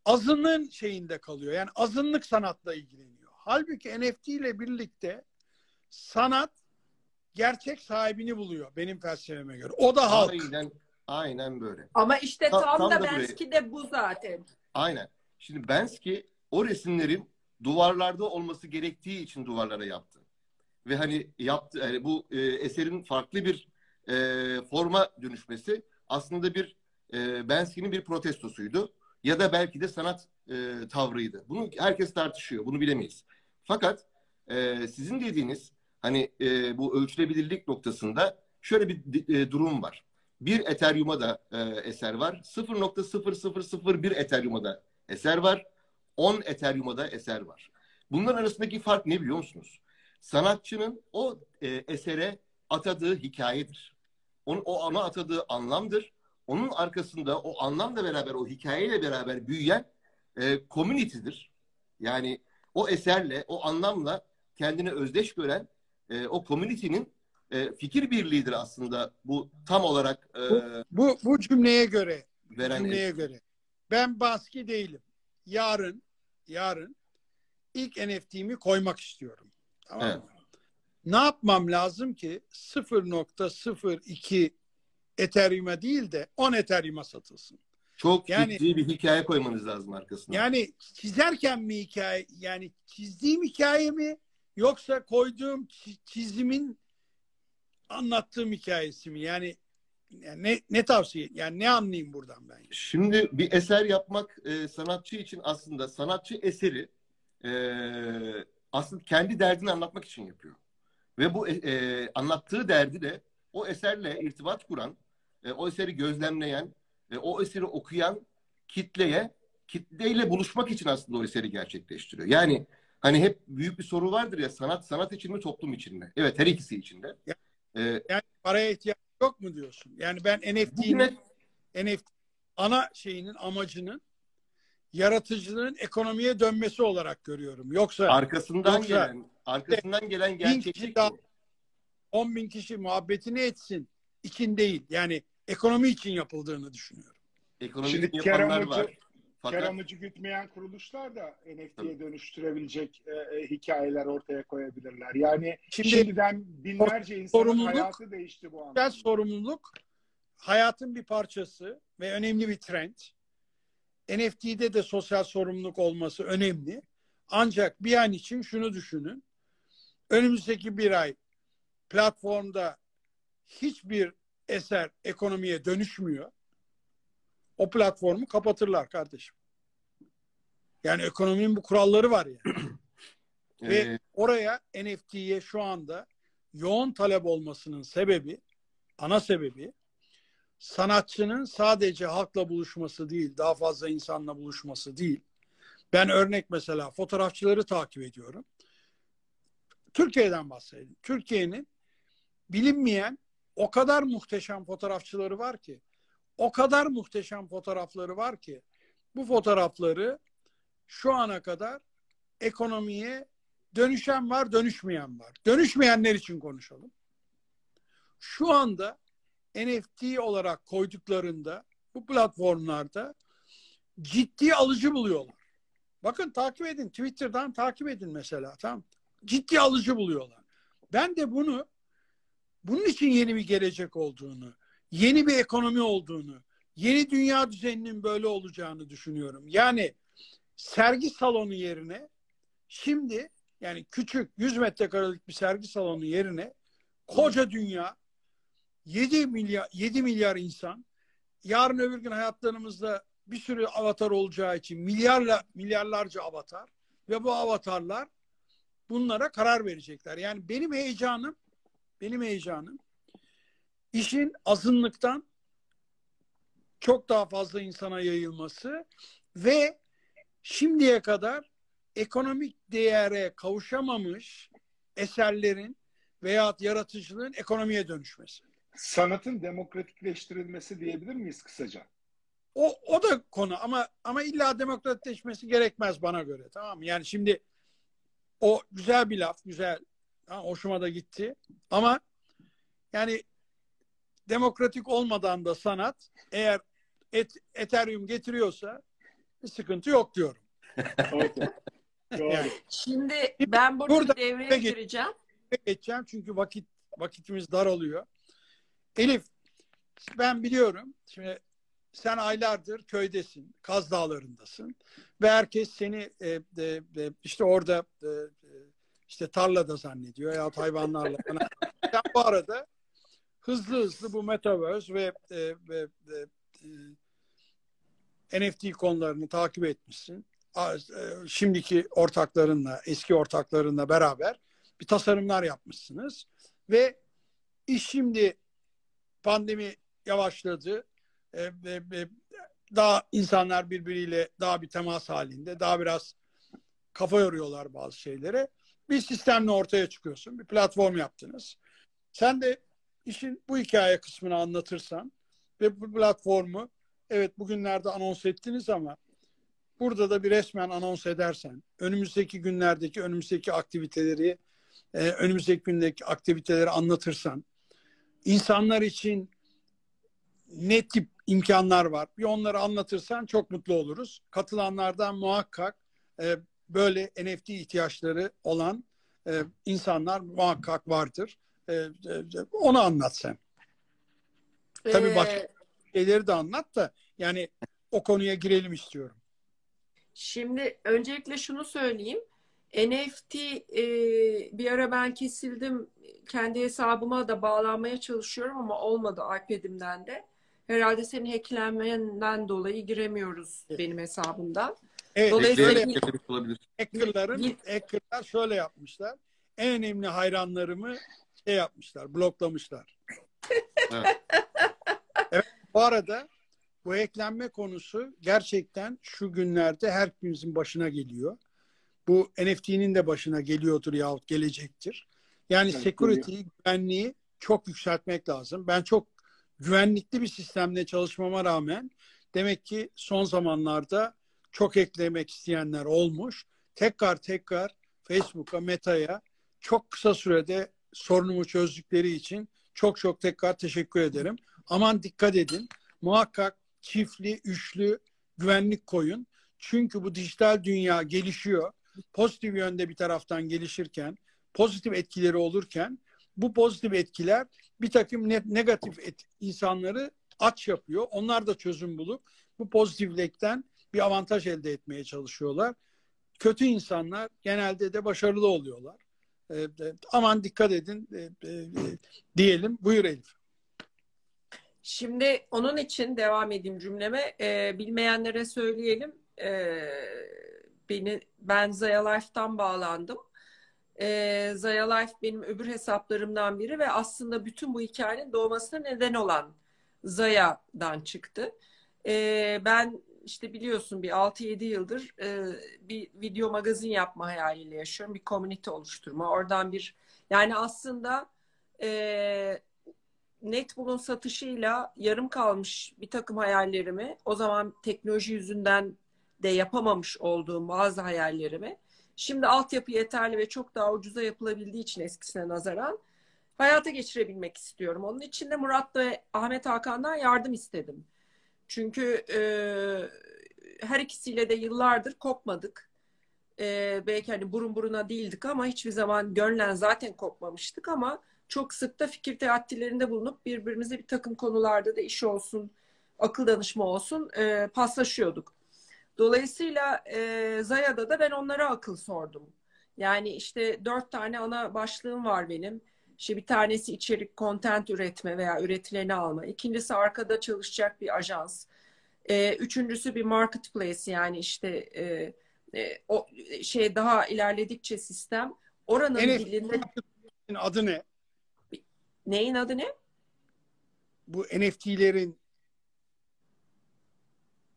azının şeyinde kalıyor. Yani azınlık sanatla ilgileniyor. Halbuki NFT ile birlikte sanat gerçek sahibini buluyor benim felsefeme göre. O da halk. Aynen böyle. Ama işte tam da Bensky de bu zaten. Aynen. Şimdi Bensky o resimlerin duvarlarda olması gerektiği için duvarlara yaptı. Ve hani yaptı, yani bu eserin farklı bir forma dönüşmesi aslında bir Bensky'nin bir protestosuydu. Ya da belki de sanat tavrıydı. Bunu herkes tartışıyor. Bunu bilemeyiz. Fakat sizin dediğiniz hani bu ölçülebilirlik noktasında şöyle bir durum var. Bir Ethereum'a da eser var. 0.0001 Ethereum'a da eser var. 10 Ethereum'a da eser var. Bunların arasındaki fark ne biliyor musunuz? Sanatçının o esere atadığı hikayedir. Ona atadığı anlamdır. Onun arkasında o anlamla beraber, o hikayeyle beraber büyüyen community'dir. Yani o eserle, o anlamla kendini özdeş gören o community'nin fikir birliğidir aslında. Bu tam olarak bu cümleye göre. Ben baskı değilim. Yarın ilk NFT'mi koymak istiyorum. Tamam mı? Evet. Ne yapmam lazım ki 0.02 Ethereum'a değil de 10 Ethereum'a satılsın? Çok yani, ciddi bir hikaye koymanız lazım arkasına. Yani çizerken mi hikaye? Yani çizdiğim hikaye mi? Yoksa koyduğum çizimin anlattığım hikayesi mi? Yani ne tavsiye? Yani ne anlayayım buradan ben? Şimdi bir eser yapmak sanatçı için aslında sanatçı eseri aslında kendi derdini anlatmak için yapıyor. Ve bu anlattığı derdi de o eserle irtibat kuran, o eseri gözlemleyen, o eseri okuyan kitleyle buluşmak için aslında o eseri gerçekleştiriyor. Yani hani hep büyük bir soru vardır ya, sanat için mi toplum için mi? Evet, her ikisi için de. Yani paraya ihtiyaç yok mu diyorsun? Yani ben NFT ana şeyinin, amacının yaratıcının ekonomiye dönmesi olarak görüyorum. Yoksa arkasından gelen gerçeklik 10.000 kişi muhabbetini etsin için değil. Yani ekonomi için yapıldığını düşünüyorum. Ekonomi için yapanlar var. Fakat... Kar amacı gütmeyen kuruluşlar da NFT'ye dönüştürebilecek hikayeler ortaya koyabilirler. Yani şimdiden binlerce insanın hayatı değişti bu anlamda. Sorumluluk hayatın bir parçası ve önemli bir trend. NFT'de de sosyal sorumluluk olması önemli. Ancak bir an için şunu düşünün. Önümüzdeki bir ay platformda hiçbir eser ekonomiye dönüşmüyor. O platformu kapatırlar kardeşim. Yani ekonominin bu kuralları var ya. Yani. Ve oraya, NFT'ye şu anda yoğun talep olmasının sebebi, ana sebebi sanatçının sadece halkla buluşması değil, daha fazla insanla buluşması değil. Ben örnek mesela fotoğrafçıları takip ediyorum. Türkiye'den bahsedeyim. Türkiye'nin bilinmeyen o kadar muhteşem fotoğrafçıları var ki, o kadar muhteşem fotoğrafları var ki, bu fotoğrafları şu ana kadar ekonomiye dönüşen var, dönüşmeyen var. Dönüşmeyenler için konuşalım. Şu anda NFT olarak koyduklarında bu platformlarda ciddi alıcı buluyorlar. Bakın, takip edin. Twitter'dan takip edin mesela. Tamam. Ciddi alıcı buluyorlar. Ben de bunun için yeni bir gelecek olduğunu, yeni bir ekonomi olduğunu, yeni dünya düzeninin böyle olacağını düşünüyorum. Yani sergi salonu yerine şimdi, yani küçük 100 metrekarelik bir sergi salonu yerine koca dünya, 7 milyar insan, yarın öbür gün hayatlarımızda bir sürü avatar olacağı için milyarlarca avatar ve bu avatarlar bunlara karar verecekler. Yani benim heyecanım İşin azınlıktan çok daha fazla insana yayılması ve şimdiye kadar ekonomik değere kavuşamamış eserlerin veyahut yaratıcılığın ekonomiye dönüşmesi. Sanatın demokratikleştirilmesi diyebilir miyiz kısaca? O da konu ama illa demokratikleşmesi gerekmez bana göre, tamam mı? Yani şimdi o güzel bir laf, güzel, hoşuma da gitti ama yani demokratik olmadan da sanat, eğer Ethereum getiriyorsa bir sıkıntı yok diyorum. Yani. Şimdi ben burada devreye gireceğim. Geçeceğim çünkü vakitimiz daralıyor. Elif, ben biliyorum şimdi sen aylardır köydesin, Kaz Dağları'ndasın ve herkes seni işte orada işte tarlada zannediyor ya hayvanlarla. Sen bu arada hızlı bu Metaverse ve NFT konularını takip etmişsin. Şimdiki ortaklarınla, eski ortaklarınla beraber bir tasarımlar yapmışsınız. Ve iş şimdi pandemi yavaşladı. Daha insanlar birbiriyle daha bir temas halinde, daha biraz kafa yoruyorlar bazı şeylere. Bir sistemle ortaya çıkıyorsun. Bir platform yaptınız. Sen de İşin bu hikaye kısmını anlatırsan ve bu platformu, evet bugünlerde anons ettiniz ama burada da bir resmen anons edersen, önümüzdeki günlerdeki önümüzdeki aktiviteleri anlatırsan, insanlar için ne tip imkanlar var, bir onları anlatırsan çok mutlu oluruz. Katılanlardan muhakkak böyle NFT ihtiyaçları olan insanlar muhakkak vardır. Onu anlat sen. Tabii başka şeyleri de anlat da yani o konuya girelim istiyorum. Şimdi öncelikle şunu söyleyeyim. NFT bir ara ben kesildim. Kendi hesabıma da bağlanmaya çalışıyorum ama olmadı iPad'imden de. Herhalde senin hacklenmenden dolayı giremiyoruz benim hesabımdan. Evet, dolayısıyla hackerlar şöyle yapmışlar. En önemli hayranlarımı şey yapmışlar, bloklamışlar. Evet. Evet, bu arada bu hacklenme konusu gerçekten şu günlerde herkesin başına geliyor. Bu NFT'nin de başına geliyordur yahut gelecektir. Yani evet, security'yi, güvenliği çok yükseltmek lazım. Ben çok güvenlikli bir sistemle çalışmama rağmen demek ki son zamanlarda çok eklemek isteyenler olmuş. Tekrar Facebook'a, Meta'ya çok kısa sürede sorunumu çözdükleri için çok tekrar teşekkür ederim. Aman dikkat edin. Muhakkak çiftli, üçlü güvenlik koyun. Çünkü bu dijital dünya gelişiyor. Pozitif yönde bir taraftan gelişirken, pozitif etkileri olurken bu pozitif etkiler bir takım negatif insanları aç yapıyor. Onlar da çözüm bulup bu pozitiflikten bir avantaj elde etmeye çalışıyorlar. Kötü insanlar genelde de başarılı oluyorlar. Aman dikkat edin diyelim. Buyur Elif. Şimdi onun için devam edeyim cümleme. Bilmeyenlere söyleyelim. Ben Zaya Life'tan bağlandım. Zaya Life benim öbür hesaplarımdan biri ve aslında bütün bu hikayenin doğmasına neden olan Zaya'dan çıktı. Ben işte biliyorsun bir 6-7 yıldır bir video magazin yapma hayaliyle yaşıyorum. Bir komünite oluşturma. Oradan bir, yani aslında Netbull'un satışıyla yarım kalmış bir takım hayallerimi, o zaman teknoloji yüzünden de yapamamış olduğum bazı hayallerimi, şimdi altyapı yeterli ve çok daha ucuza yapılabildiği için eskisine nazaran hayata geçirebilmek istiyorum. Onun için de Murat ve Ahmet Hakan'dan yardım istedim. Çünkü her ikisiyle de yıllardır kopmadık. Belki hani burun buruna değildik ama hiçbir zaman gönlen zaten kopmamıştık ama çok sık da fikir teattilerinde bulunup birbirimize bir takım konularda da iş olsun, akıl danışma olsun paslaşıyorduk. Dolayısıyla Zaya'da da ben onlara akıl sordum. Yani işte 4 tane ana başlığım var benim. İşte bir tanesi içerik, content üretme veya üretileni alma. İkincisi arkada çalışacak bir ajans. Üçüncüsü bir marketplace, yani işte o şey daha ilerledikçe sistem oranın dilinde... Adı ne? Neyin adı ne? Bu NFT'lerin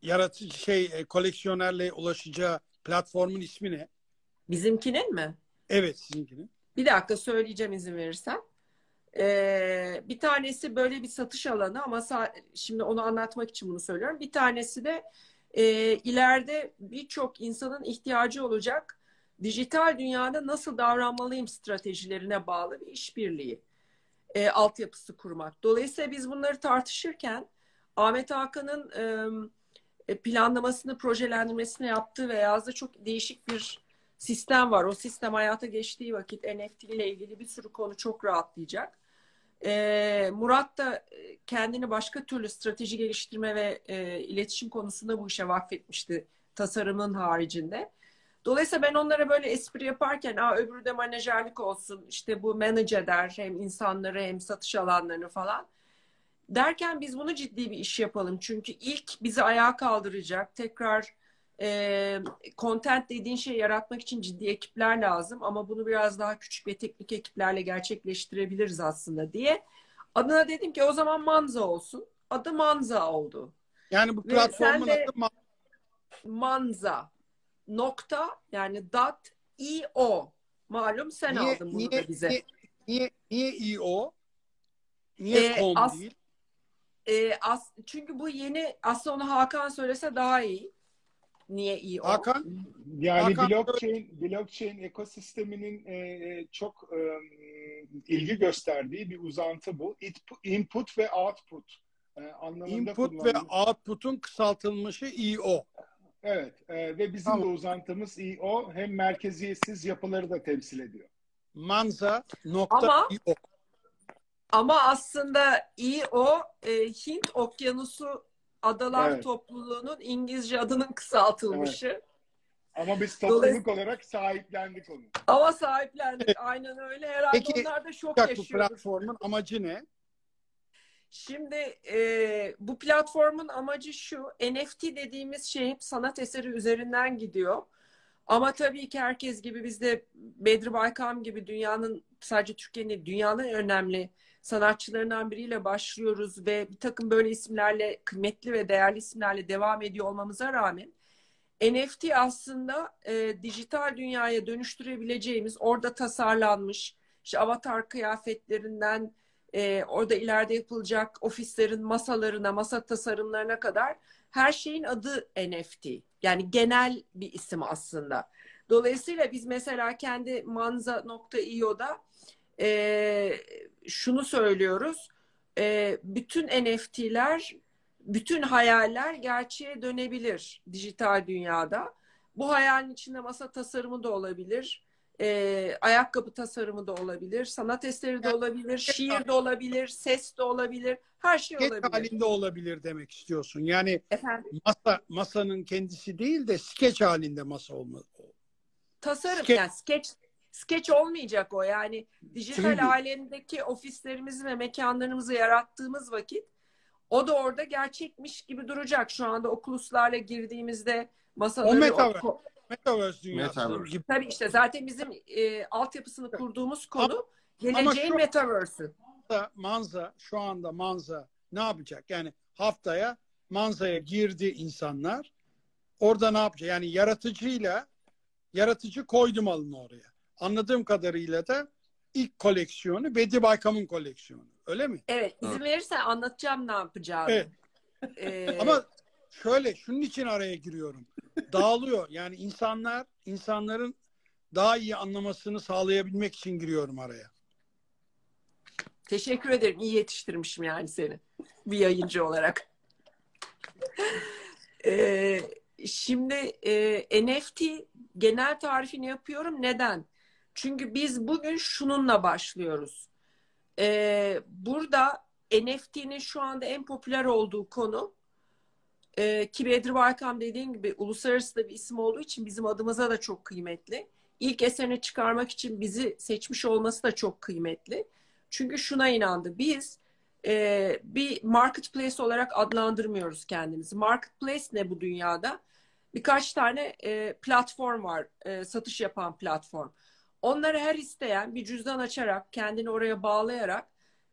yaratıcı koleksiyonerle ulaşacağı platformun ismi ne? Bizimkinin mi? Evet, sizinkinin. Bir dakika söyleyeceğim izin verirsen. Bir tanesi böyle bir satış alanı ama şimdi onu anlatmak için bunu söylüyorum. Bir tanesi de ileride birçok insanın ihtiyacı olacak dijital dünyada nasıl davranmalıyım stratejilerine bağlı bir işbirliği altyapısı kurmak. Dolayısıyla biz bunları tartışırken Ahmet Hakan'ın planlamasını, projelendirmesini yaptığı ve yazdığı çok değişik bir sistem var. O sistem hayata geçtiği vakit NFT ile ilgili bir sürü konu çok rahatlayacak. Murat da kendini başka türlü strateji geliştirme ve iletişim konusunda bu işe vakfetmişti tasarımın haricinde. Dolayısıyla ben onlara böyle espri yaparken öbürü de menajerlik olsun, işte bu manage eder hem insanları hem satış alanlarını falan derken biz bunu ciddi bir iş yapalım. Çünkü ilk bizi ayağa kaldıracak tekrar content dediğin şeyi yaratmak için ciddi ekipler lazım ama bunu biraz daha küçük ve teknik ekiplerle gerçekleştirebiliriz aslında diye. Adına dedim ki o zaman Manza olsun. Adı Manza oldu. Yani bu platformun adı Manza. .io malum sen aldın bunu da bize. Niye io? Niye com değil? Çünkü bu yeni, aslında onu Hakan söylese daha iyi. Niye io? Hakan? Yani Hakan, blockchain ekosisteminin çok ilgi gösterdiği bir uzantı bu. Input ve output anlamında kullanılıyor. Input ve output'un kısaltılmışı io. Evet ve bizim de uzantımız io hem merkeziyetsiz yapıları da temsil ediyor. Manza.io ama aslında io Hint okyanusu Adalar evet. Topluluğu'nun İngilizce adının kısaltılmışı. Evet. Ama biz topluluk olarak sahiplendik onu. Ama sahiplendik. Aynen öyle. Herhalde peki, onlar da şok yaşıyordu. Peki bu platformun amacı ne? Şimdi bu platformun amacı şu. NFT dediğimiz şey hep sanat eseri üzerinden gidiyor. Ama tabii ki herkes gibi biz de Bedri Baykam gibi dünyanın, sadece Türkiye'nin, dünyanın önemli sanatçılarından biriyle başlıyoruz ve bir takım böyle isimlerle, kıymetli ve değerli isimlerle devam ediyor olmamıza rağmen NFT aslında dijital dünyaya dönüştürebileceğimiz, orada tasarlanmış işte avatar kıyafetlerinden orada ileride yapılacak ofislerin masalarına, masa tasarımlarına kadar her şeyin adı NFT. Yani genel bir isim aslında. Dolayısıyla biz mesela kendi Manza.io'da şunu söylüyoruz. Bütün NFT'ler, bütün hayaller gerçeğe dönebilir dijital dünyada. Bu hayalin içinde masa tasarımı da olabilir, ayakkabı tasarımı da olabilir, sanat eseri de olabilir, şiir de olabilir, ses de olabilir, her şey olabilir. Skeç halinde olabilir demek istiyorsun. Yani masanın kendisi değil de skeç halinde masa olmalı. Tasarım, yani skeç olmayacak o. Yani dijital halindeki ofislerimizi ve mekanlarımızı yarattığımız vakit o da orada gerçekmiş gibi duracak. Şu anda Oculus'larla girdiğimizde masaları... O Metaverse dünyası gibi. Tabii işte zaten bizim altyapısını kurduğumuz konu geleceğin Metaverse'ü. Manza, şu anda Manza ne yapacak? Yani haftaya Manza'ya girdi insanlar. Orada ne yapacak? Yani yaratıcı koydum alın oraya. Anladığım kadarıyla da ilk koleksiyonu Bedri Baykam'ın koleksiyonu. Öyle mi? Evet. İzin verirsen anlatacağım ne yapacağını. Evet. Ama şöyle, şunun için araya giriyorum. Dağılıyor. Yani insanların daha iyi anlamasını sağlayabilmek için giriyorum araya. Teşekkür ederim. İyi yetiştirmişim yani seni. Bir yayıncı olarak. Şimdi NFT genel tarifini yapıyorum. Neden? Çünkü biz bugün şununla başlıyoruz. Burada NFT'nin şu anda en popüler olduğu konu ki Bedri Baykam dediğim gibi uluslararası da bir isim olduğu için bizim adımıza da çok kıymetli. İlk eserini çıkarmak için bizi seçmiş olması da çok kıymetli. Çünkü şuna inandı. Biz bir marketplace olarak adlandırmıyoruz kendimizi. Marketplace ne bu dünyada? Birkaç tane platform var. Satış yapan platform. Onları her isteyen bir cüzdan açarak, kendini oraya bağlayarak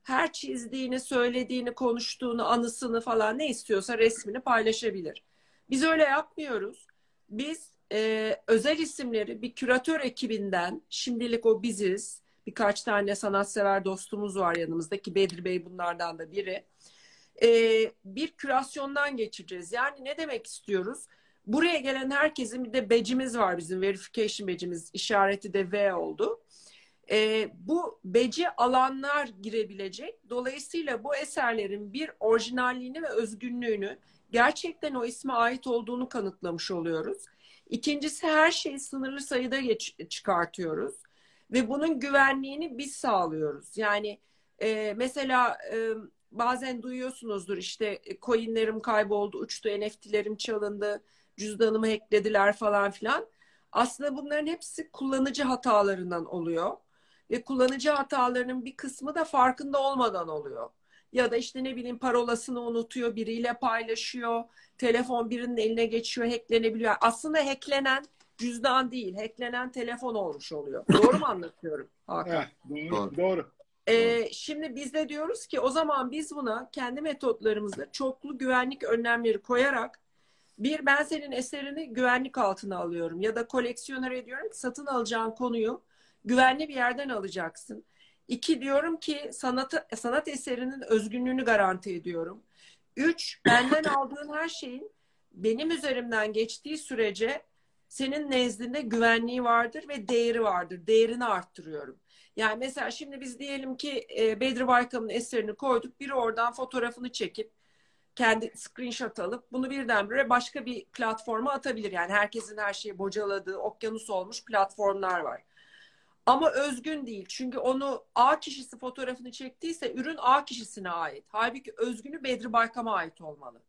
her çizdiğini, söylediğini, konuştuğunu, anısını falan ne istiyorsa resmini paylaşabilir. Biz öyle yapmıyoruz. Biz özel isimleri bir küratör ekibinden, şimdilik o biziz, birkaç tane sanatsever dostumuz var yanımızdaki, Bedri Bey bunlardan da biri, bir kürasyondan geçireceğiz. Yani ne demek istiyoruz? Buraya gelen herkesin bir de badge'imiz var bizim, verification badge'imiz, işareti de V oldu. Bu badge alanlar girebilecek. Dolayısıyla bu eserlerin bir orijinalliğini ve özgünlüğünü, gerçekten o isme ait olduğunu kanıtlamış oluyoruz. İkincisi, her şeyi sınırlı sayıda çıkartıyoruz. Ve bunun güvenliğini biz sağlıyoruz. Yani mesela bazen duyuyorsunuzdur, işte coinlerim kayboldu, uçtu, NFT'lerim çalındı, cüzdanımı hacklediler falan filan. Aslında bunların hepsi kullanıcı hatalarından oluyor. Ve kullanıcı hatalarının bir kısmı da farkında olmadan oluyor. Ya da işte ne bileyim, parolasını unutuyor, biriyle paylaşıyor, telefon birinin eline geçiyor, hacklenebiliyor. Aslında hacklenen cüzdan değil, hacklenen telefon olmuş oluyor. Doğru mu anlatıyorum Hakan? Evet, doğru. Şimdi biz de diyoruz ki o zaman biz buna kendi metotlarımızla çoklu güvenlik önlemleri koyarak, bir, ben senin eserini güvenlik altına alıyorum ya da koleksiyoner ediyorum ki satın alacağın konuyu güvenli bir yerden alacaksın. İki, diyorum ki sanat eserinin özgünlüğünü garanti ediyorum. Üç, benden aldığın her şeyin benim üzerimden geçtiği sürece senin nezdinde güvenliği vardır ve değeri vardır. Değerini arttırıyorum. Yani mesela şimdi biz diyelim ki Bedri Baykam'ın eserini koyduk. Biri oradan fotoğrafını çekip kendi screenshot alıp bunu birdenbire başka bir platforma atabilir. Yani herkesin her şeyi bocaladığı, okyanus olmuş platformlar var. Ama özgün değil. Çünkü onu A kişisi fotoğrafını çektiyse ürün A kişisine ait. Halbuki özgünü Bedri Baykam'a ait olmalı.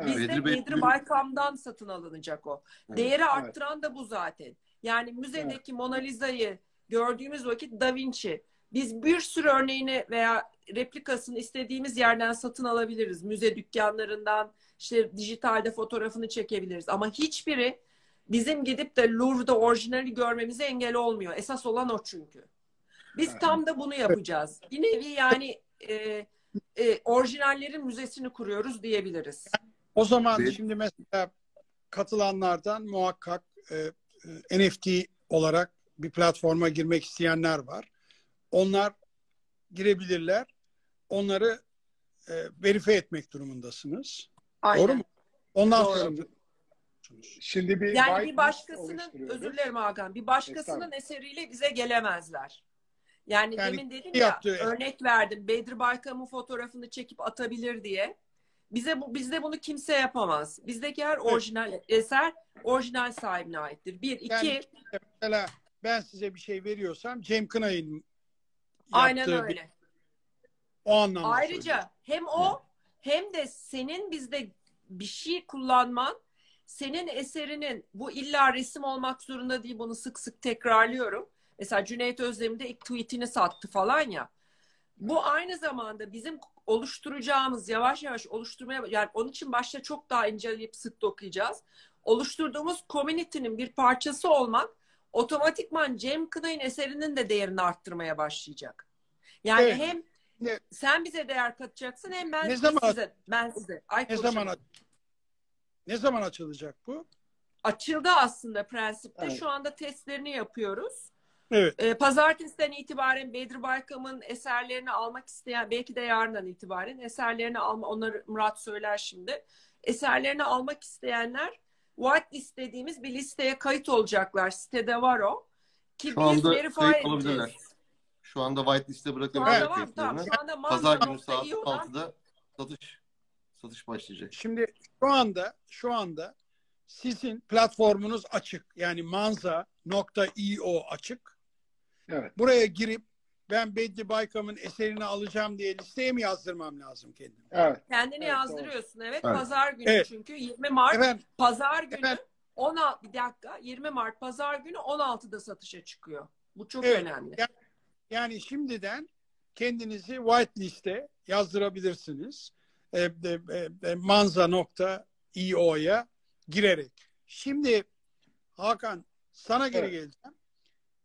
Evet. Bizde Bedri Baykam'dan satın alınacak o. Evet. Değeri arttıran da bu zaten. Yani müzedeki Mona Lisa'yı gördüğümüz vakit Da Vinci. Biz bir sürü örneğini veya replikasını istediğimiz yerden satın alabiliriz. Müze dükkanlarından, işte dijitalde fotoğrafını çekebiliriz. Ama hiçbiri bizim gidip de Louvre'da orijinali görmemize engel olmuyor. Esas olan o çünkü. Biz tam da bunu yapacağız. Bir nevi yani orijinallerin müzesini kuruyoruz diyebiliriz. O zaman şimdi mesela katılanlardan muhakkak NFT olarak bir platforma girmek isteyenler var. Onlar girebilirler. Onları verifiye etmek durumundasınız. Aynen. Doğru mu? Ondan sonra şimdi bir yani bir başkasının, özür dilerim Hakan, bir başkasının eseriyle bize gelemezler. Yani demin dedim ya, örnek verdim. Bedri Baykam'ın fotoğrafını çekip atabilir diye. Bizde bunu kimse yapamaz. Bizdeki her orijinal eser orijinal sahibine aittir. Mesela ben size bir şey veriyorsam Cem Kınay'ın aynen öyle. O anlamda. Ayrıca hem o hem de senin bizde bir şey kullanman, senin eserinin, bu illa resim olmak zorunda değil, bunu sık sık tekrarlıyorum. Mesela Cüneyt Özdemir de ilk tweetini sattı falan ya. Bu aynı zamanda bizim oluşturacağımız, yavaş yavaş oluşturmaya, yani onun için başta çok daha inceleyip sık dokuyacağız. Oluşturduğumuz community'nin bir parçası olmak otomatikman Cem Kınay'ın eserinin de değerini arttırmaya başlayacak. Yani hem sen bize değer katacaksın, hem ben size. Ne zaman açılacak bu? Açıldı aslında prensipte. Şu anda testlerini yapıyoruz. Pazartesinden itibaren Bedri Baykam'ın eserlerini almak isteyen, belki de yarından itibaren eserlerini alma, onları Murat söyler şimdi. Eserlerini almak isteyenler whitelist dediğimiz bir listeye kayıt olacaklar. Sitede var o. Şu anda kayıt olabilirler. Şu anda whitelist'e bırakabilirler. Şu anda Pazar günü saat 6'da satış başlayacak. Şimdi şu anda sizin platformunuz açık. Yani Manza.io açık. Evet. Buraya girip ben Bedri Baykam'ın eserini alacağım diye listeye mi yazdırmam lazım kendimi? Evet. Kendini yazdırıyorsun. Doğru. Pazar günü çünkü 20 Mart pazar günü 20 Mart pazar günü 16'da satışa çıkıyor. Bu çok önemli. Yani şimdiden kendinizi whitelist'e yazdırabilirsiniz. Manza.io'ya girerek. Şimdi Hakan, sana geri geleceğim.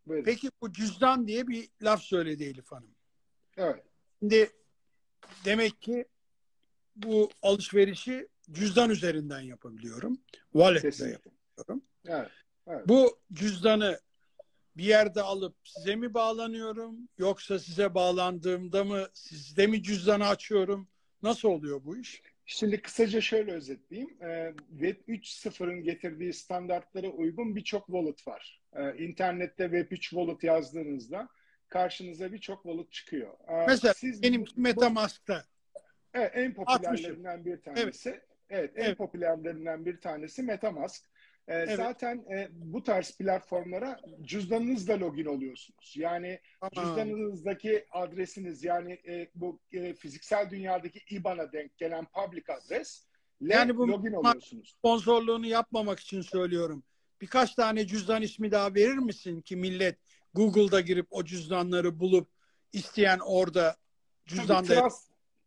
Buyurun. Peki bu cüzdan diye bir laf söyledi Elif Hanım. Evet. Şimdi demek ki bu alışverişi cüzdan üzerinden yapabiliyorum. Wallet'le yapabiliyorum. Evet. Bu cüzdanı bir yerde alıp size mi bağlanıyorum? Yoksa size bağlandığımda mı, sizde mi cüzdanı açıyorum? Nasıl oluyor bu iş? Şimdi kısaca şöyle özetleyeyim. Web 3.0'ın getirdiği standartlara uygun birçok wallet var. İnternette Web 3 wallet yazdığınızda karşınıza birçok wallet çıkıyor. Mesela benimki MetaMask'ta. Evet, en popülerlerinden bir tanesi. En popülerlerinden bir tanesi MetaMask. Zaten bu tarz platformlara cüzdanınızla login oluyorsunuz. Yani cüzdanınızdaki adresiniz, yani bu fiziksel dünyadaki IBAN'a denk gelen public adres, yani bu login oluyorsunuz. Sponsorluğunu yapmamak için söylüyorum. Birkaç tane cüzdan ismi daha verir misin ki millet Google'da girip o cüzdanları bulup isteyen orada cüzdanda...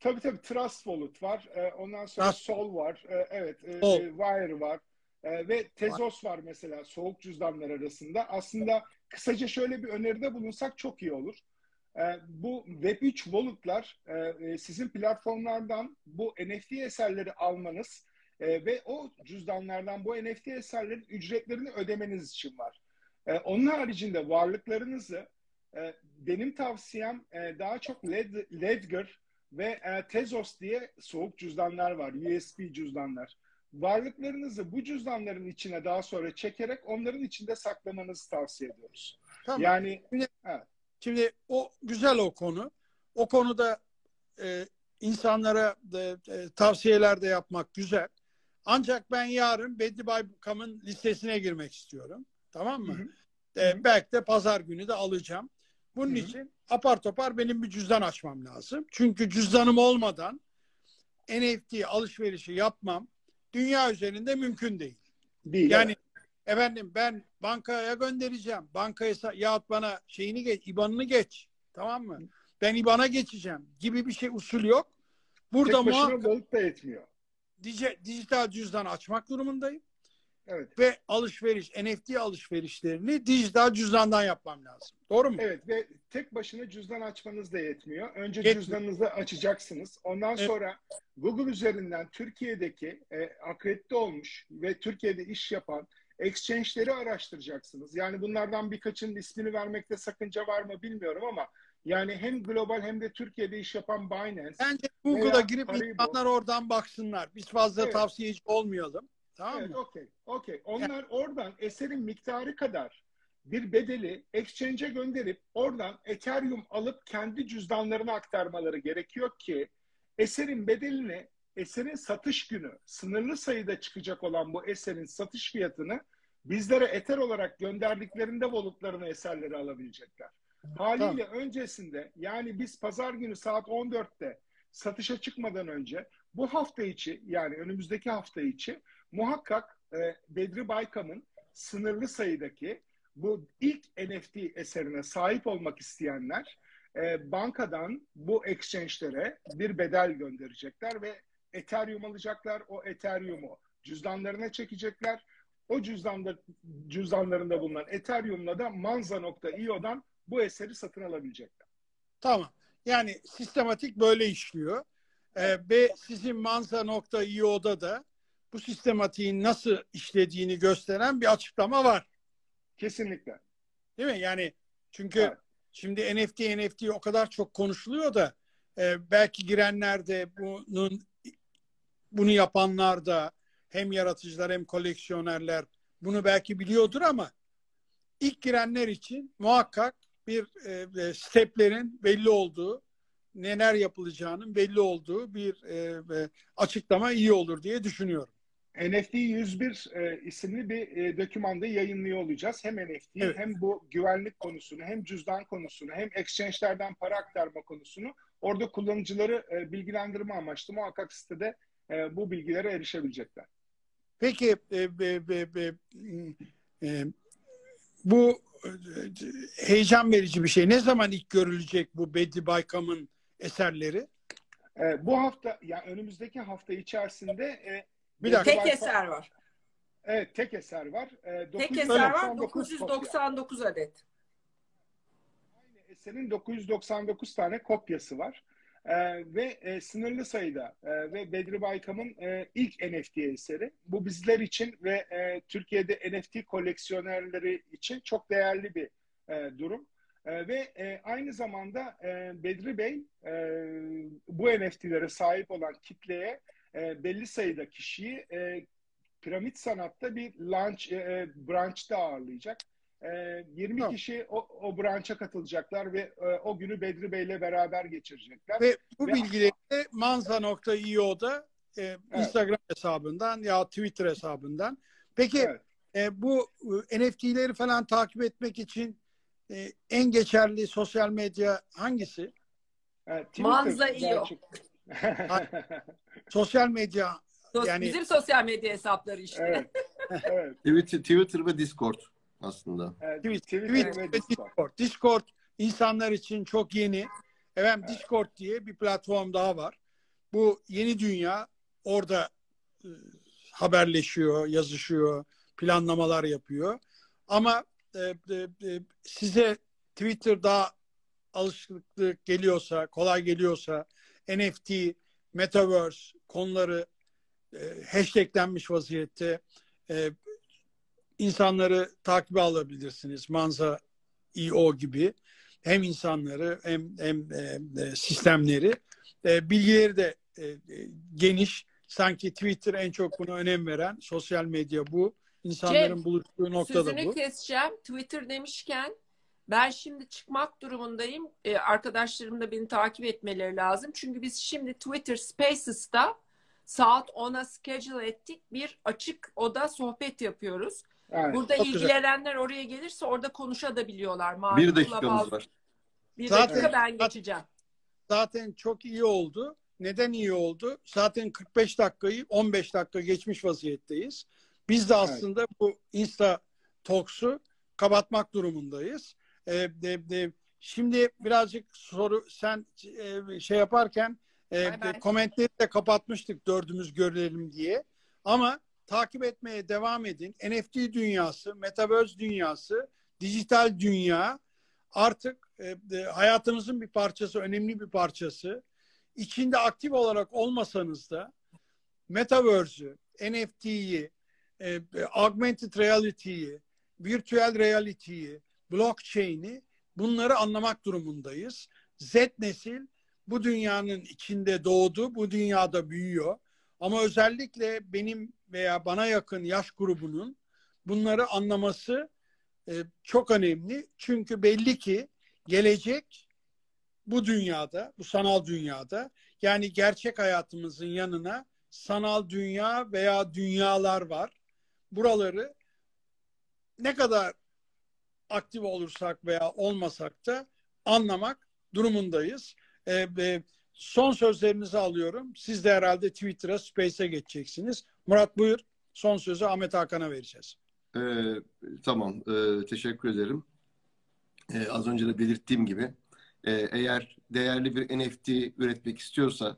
Tabii Trust Wallet var. Ondan sonra Sol var. Wire var. Ve Tezos var mesela soğuk cüzdanlar arasında. Aslında kısaca şöyle bir öneride bulunsak çok iyi olur. Bu Web3 wallet'lar sizin platformlardan bu NFT eserleri almanız ve o cüzdanlardan bu NFT eserlerin ücretlerini ödemeniz için var. Onun haricinde varlıklarınızı benim tavsiyem daha çok Ledger ve Tezos diye soğuk cüzdanlar var. USB cüzdanlar. Varlıklarınızı bu cüzdanların içine daha sonra çekerek onların içinde saklamanızı tavsiye ediyoruz. Tamam. Yani şimdi o güzel o konu. O konuda insanlara tavsiyeler de yapmak güzel. Ancak ben yarın Bedri Baykam'ın listesine girmek istiyorum. Tamam mı? Belki de pazar günü de alacağım. Bunun için apar topar benim bir cüzdan açmam lazım. Çünkü cüzdanım olmadan NFT alışverişi yapmam. dünya üzerinde mümkün değil. Yani efendim ben bankaya göndereceğim. Bankaya yahut bana şeyini geç, IBAN'ını geç. Tamam mı? Ben IBAN'a geçeceğim gibi bir şey usul yok. Burada muhakkak da etmiyor. Dijital cüzdan açmak durumundayım. Evet. Ve alışveriş, NFT alışverişlerini dijital cüzdandan yapmam lazım. Doğru mu? Evet ve tek başına cüzdan açmanız da yetmiyor. Önce cüzdanınızı açacaksınız. Ondan sonra Google üzerinden Türkiye'deki akredite olmuş ve Türkiye'de iş yapan exchange'leri araştıracaksınız. Yani bunlardan birkaçının ismini vermekte sakınca var mı bilmiyorum ama yani hem global hem de Türkiye'de iş yapan Binance. Bence Google'a girip insanlar oradan baksınlar. Biz fazla tavsiyeci olmayalım. Tamam mı? Okey. Onlar oradan eserin miktarı kadar bir bedeli exchange'e gönderip oradan Ethereum alıp kendi cüzdanlarına aktarmaları gerekiyor ki eserin bedelini, eserin satış günü, sınırlı sayıda çıkacak olan bu eserin satış fiyatını bizlere Ether olarak gönderdiklerinde volutlarına eserleri alabilecekler. Haliyle öncesinde yani biz pazar günü saat 14'te satışa çıkmadan önce bu hafta içi yani önümüzdeki hafta içi muhakkak Bedri Baykam'ın sınırlı sayıdaki bu ilk NFT eserine sahip olmak isteyenler bankadan bu exchange'lere bir bedel gönderecekler ve Ethereum alacaklar. O Ethereum'u cüzdanlarına çekecekler. O cüzdanlarında bulunan Ethereum'la da Manza.io'dan bu eseri satın alabilecekler. Tamam. Yani sistematik böyle işliyor. Ve sizin Manza.io'da da bu sistematiğin nasıl işlediğini gösteren bir açıklama var. Kesinlikle. Değil mi? Yani çünkü şimdi NFT o kadar çok konuşuluyor da belki girenler de bunu yapanlar da hem yaratıcılar hem koleksiyonerler bunu belki biliyordur ama ilk girenler için muhakkak bir steplerin belli olduğu, neler yapılacağının belli olduğu bir açıklama iyi olur diye düşünüyorum. NFT 101 isimli bir dokümanda yayınlıyor olacağız. Hem NFT'yi hem bu güvenlik konusunu, hem cüzdan konusunu, hem exchange'lerden para aktarma konusunu orada kullanıcıları bilgilendirme amaçlı muhakkak sitede bu bilgilere erişebilecekler. Peki bu heyecan verici bir şey. Ne zaman ilk görülecek bu Bedri Baykam'ın eserleri? Bu hafta, yani önümüzdeki hafta içerisinde tek eser var. Evet, tek eser var. Tek eser var, 999 adet. Aynı eserin 999 tane kopyası var. Ve sınırlı sayıda ve Bedri Baykam'ın ilk NFT eseri. Bu bizler için ve Türkiye'de NFT koleksiyonerleri için çok değerli bir durum. Ve aynı zamanda Bedri Bey bu NFT'lere sahip olan kitleye belli sayıda kişiyi Piramit Sanat'ta bir branch'ta ağırlayacak. 20 kişi o branşa katılacaklar ve o günü Bedri Bey'le beraber geçirecekler. Ve bu bilgileri de Manza.io'da Instagram hesabından ya Twitter hesabından. Peki bu NFT'leri falan takip etmek için en geçerli sosyal medya hangisi? Manza.io. Sosyal medya. Yani... Bizim sosyal medya hesapları işte. Twitter ve Discord. Aslında. Twitter ve Discord insanlar için çok yeni. Discord diye bir platform daha var. Bu yeni dünya orada haberleşiyor, yazışıyor, planlamalar yapıyor. Ama size Twitter daha alışıklık geliyorsa, kolay geliyorsa NFT, Metaverse konuları hashtaglenmiş vaziyette İnsanları takibe alabilirsiniz. Manza.io gibi. Hem insanları hem sistemleri. Bilgileri de geniş. Sanki Twitter en çok buna önem veren. Sosyal medya bu. İnsanların buluştuğu noktada bu. Sözünü keseceğim. Twitter demişken ben şimdi çıkmak durumundayım. Arkadaşlarım da beni takip etmeleri lazım. Çünkü biz şimdi Twitter Spaces'ta saat 10'a schedule ettik. Bir açık oda sohbet yapıyoruz. Evet, burada ilgilenenler oraya gelirse orada konuşabiliyorlar. Bir dakikamız var. Bir dakika ben geçeceğim. Zaten çok iyi oldu. neden iyi oldu? Zaten 45 dakikayı 15 dakika geçmiş vaziyetteyiz. Biz de aslında bu Insta Talks'u kapatmak durumundayız. Şimdi birazcık soru sen şey yaparken komentleri de kapatmıştık dördümüz görelim diye. Ama takip etmeye devam edin. NFT dünyası, Metaverse dünyası, dijital dünya artık hayatımızın bir parçası, önemli bir parçası. İçinde aktif olarak olmasanız da Metaverse'ü, NFT'yi, Augmented Reality'yi, Virtual Reality'yi, Blockchain'i bunları anlamak durumundayız. Z nesil bu dünyanın içinde doğdu, bu dünyada büyüyor. Ama özellikle benim veya bana yakın yaş grubunun bunları anlaması çok önemli. Çünkü belli ki gelecek bu dünyada, bu sanal dünyada, yani gerçek hayatımızın yanına sanal dünya veya dünyalar var. Buraları ne kadar aktif olursak veya olmasak da anlamak durumundayız. Son sözlerinizi alıyorum. Siz de herhalde Twitter'a, Space'e geçeceksiniz. Murat buyur. Son sözü Ahmet Hakan'a vereceğiz. Tamam. Teşekkür ederim. Az önce de belirttiğim gibi eğer değerli bir NFT üretmek istiyorsa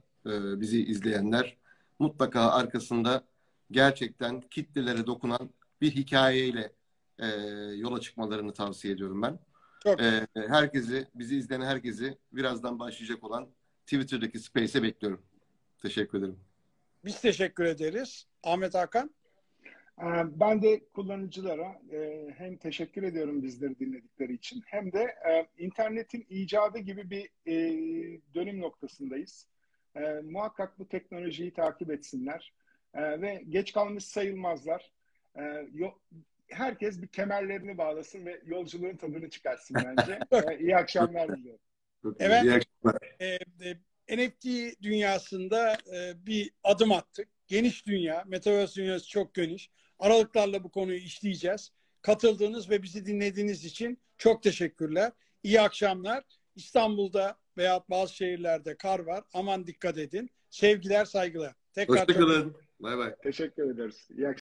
bizi izleyenler mutlaka arkasında gerçekten kitlelere dokunan bir hikayeyle yola çıkmalarını tavsiye ediyorum ben. Herkesi, bizi izleyen herkesi birazdan başlayacak olan Twitter'daki Space'e bekliyorum. Teşekkür ederim. Biz teşekkür ederiz. Ahmet Hakan? Ben de kullanıcılara hem teşekkür ediyorum bizleri dinledikleri için hem de internetin icadı gibi bir dönüm noktasındayız. Muhakkak bu teknolojiyi takip etsinler ve geç kalmış sayılmazlar. Herkes bir kemerlerini bağlasın ve yolculuğun tadını çıkarsın bence. İyi akşamlar diliyorum. Evet, NFT dünyasında bir adım attık. Geniş dünya, Metaverse dünyası çok geniş. Aralıklarla bu konuyu işleyeceğiz. Katıldığınız ve bizi dinlediğiniz için çok teşekkürler. İyi akşamlar. İstanbul'da veya bazı şehirlerde kar var. Aman dikkat edin. Sevgiler, saygılar. Tekrar hoşçakalın. Bay bay. Teşekkür ederiz. İyi akşamlar.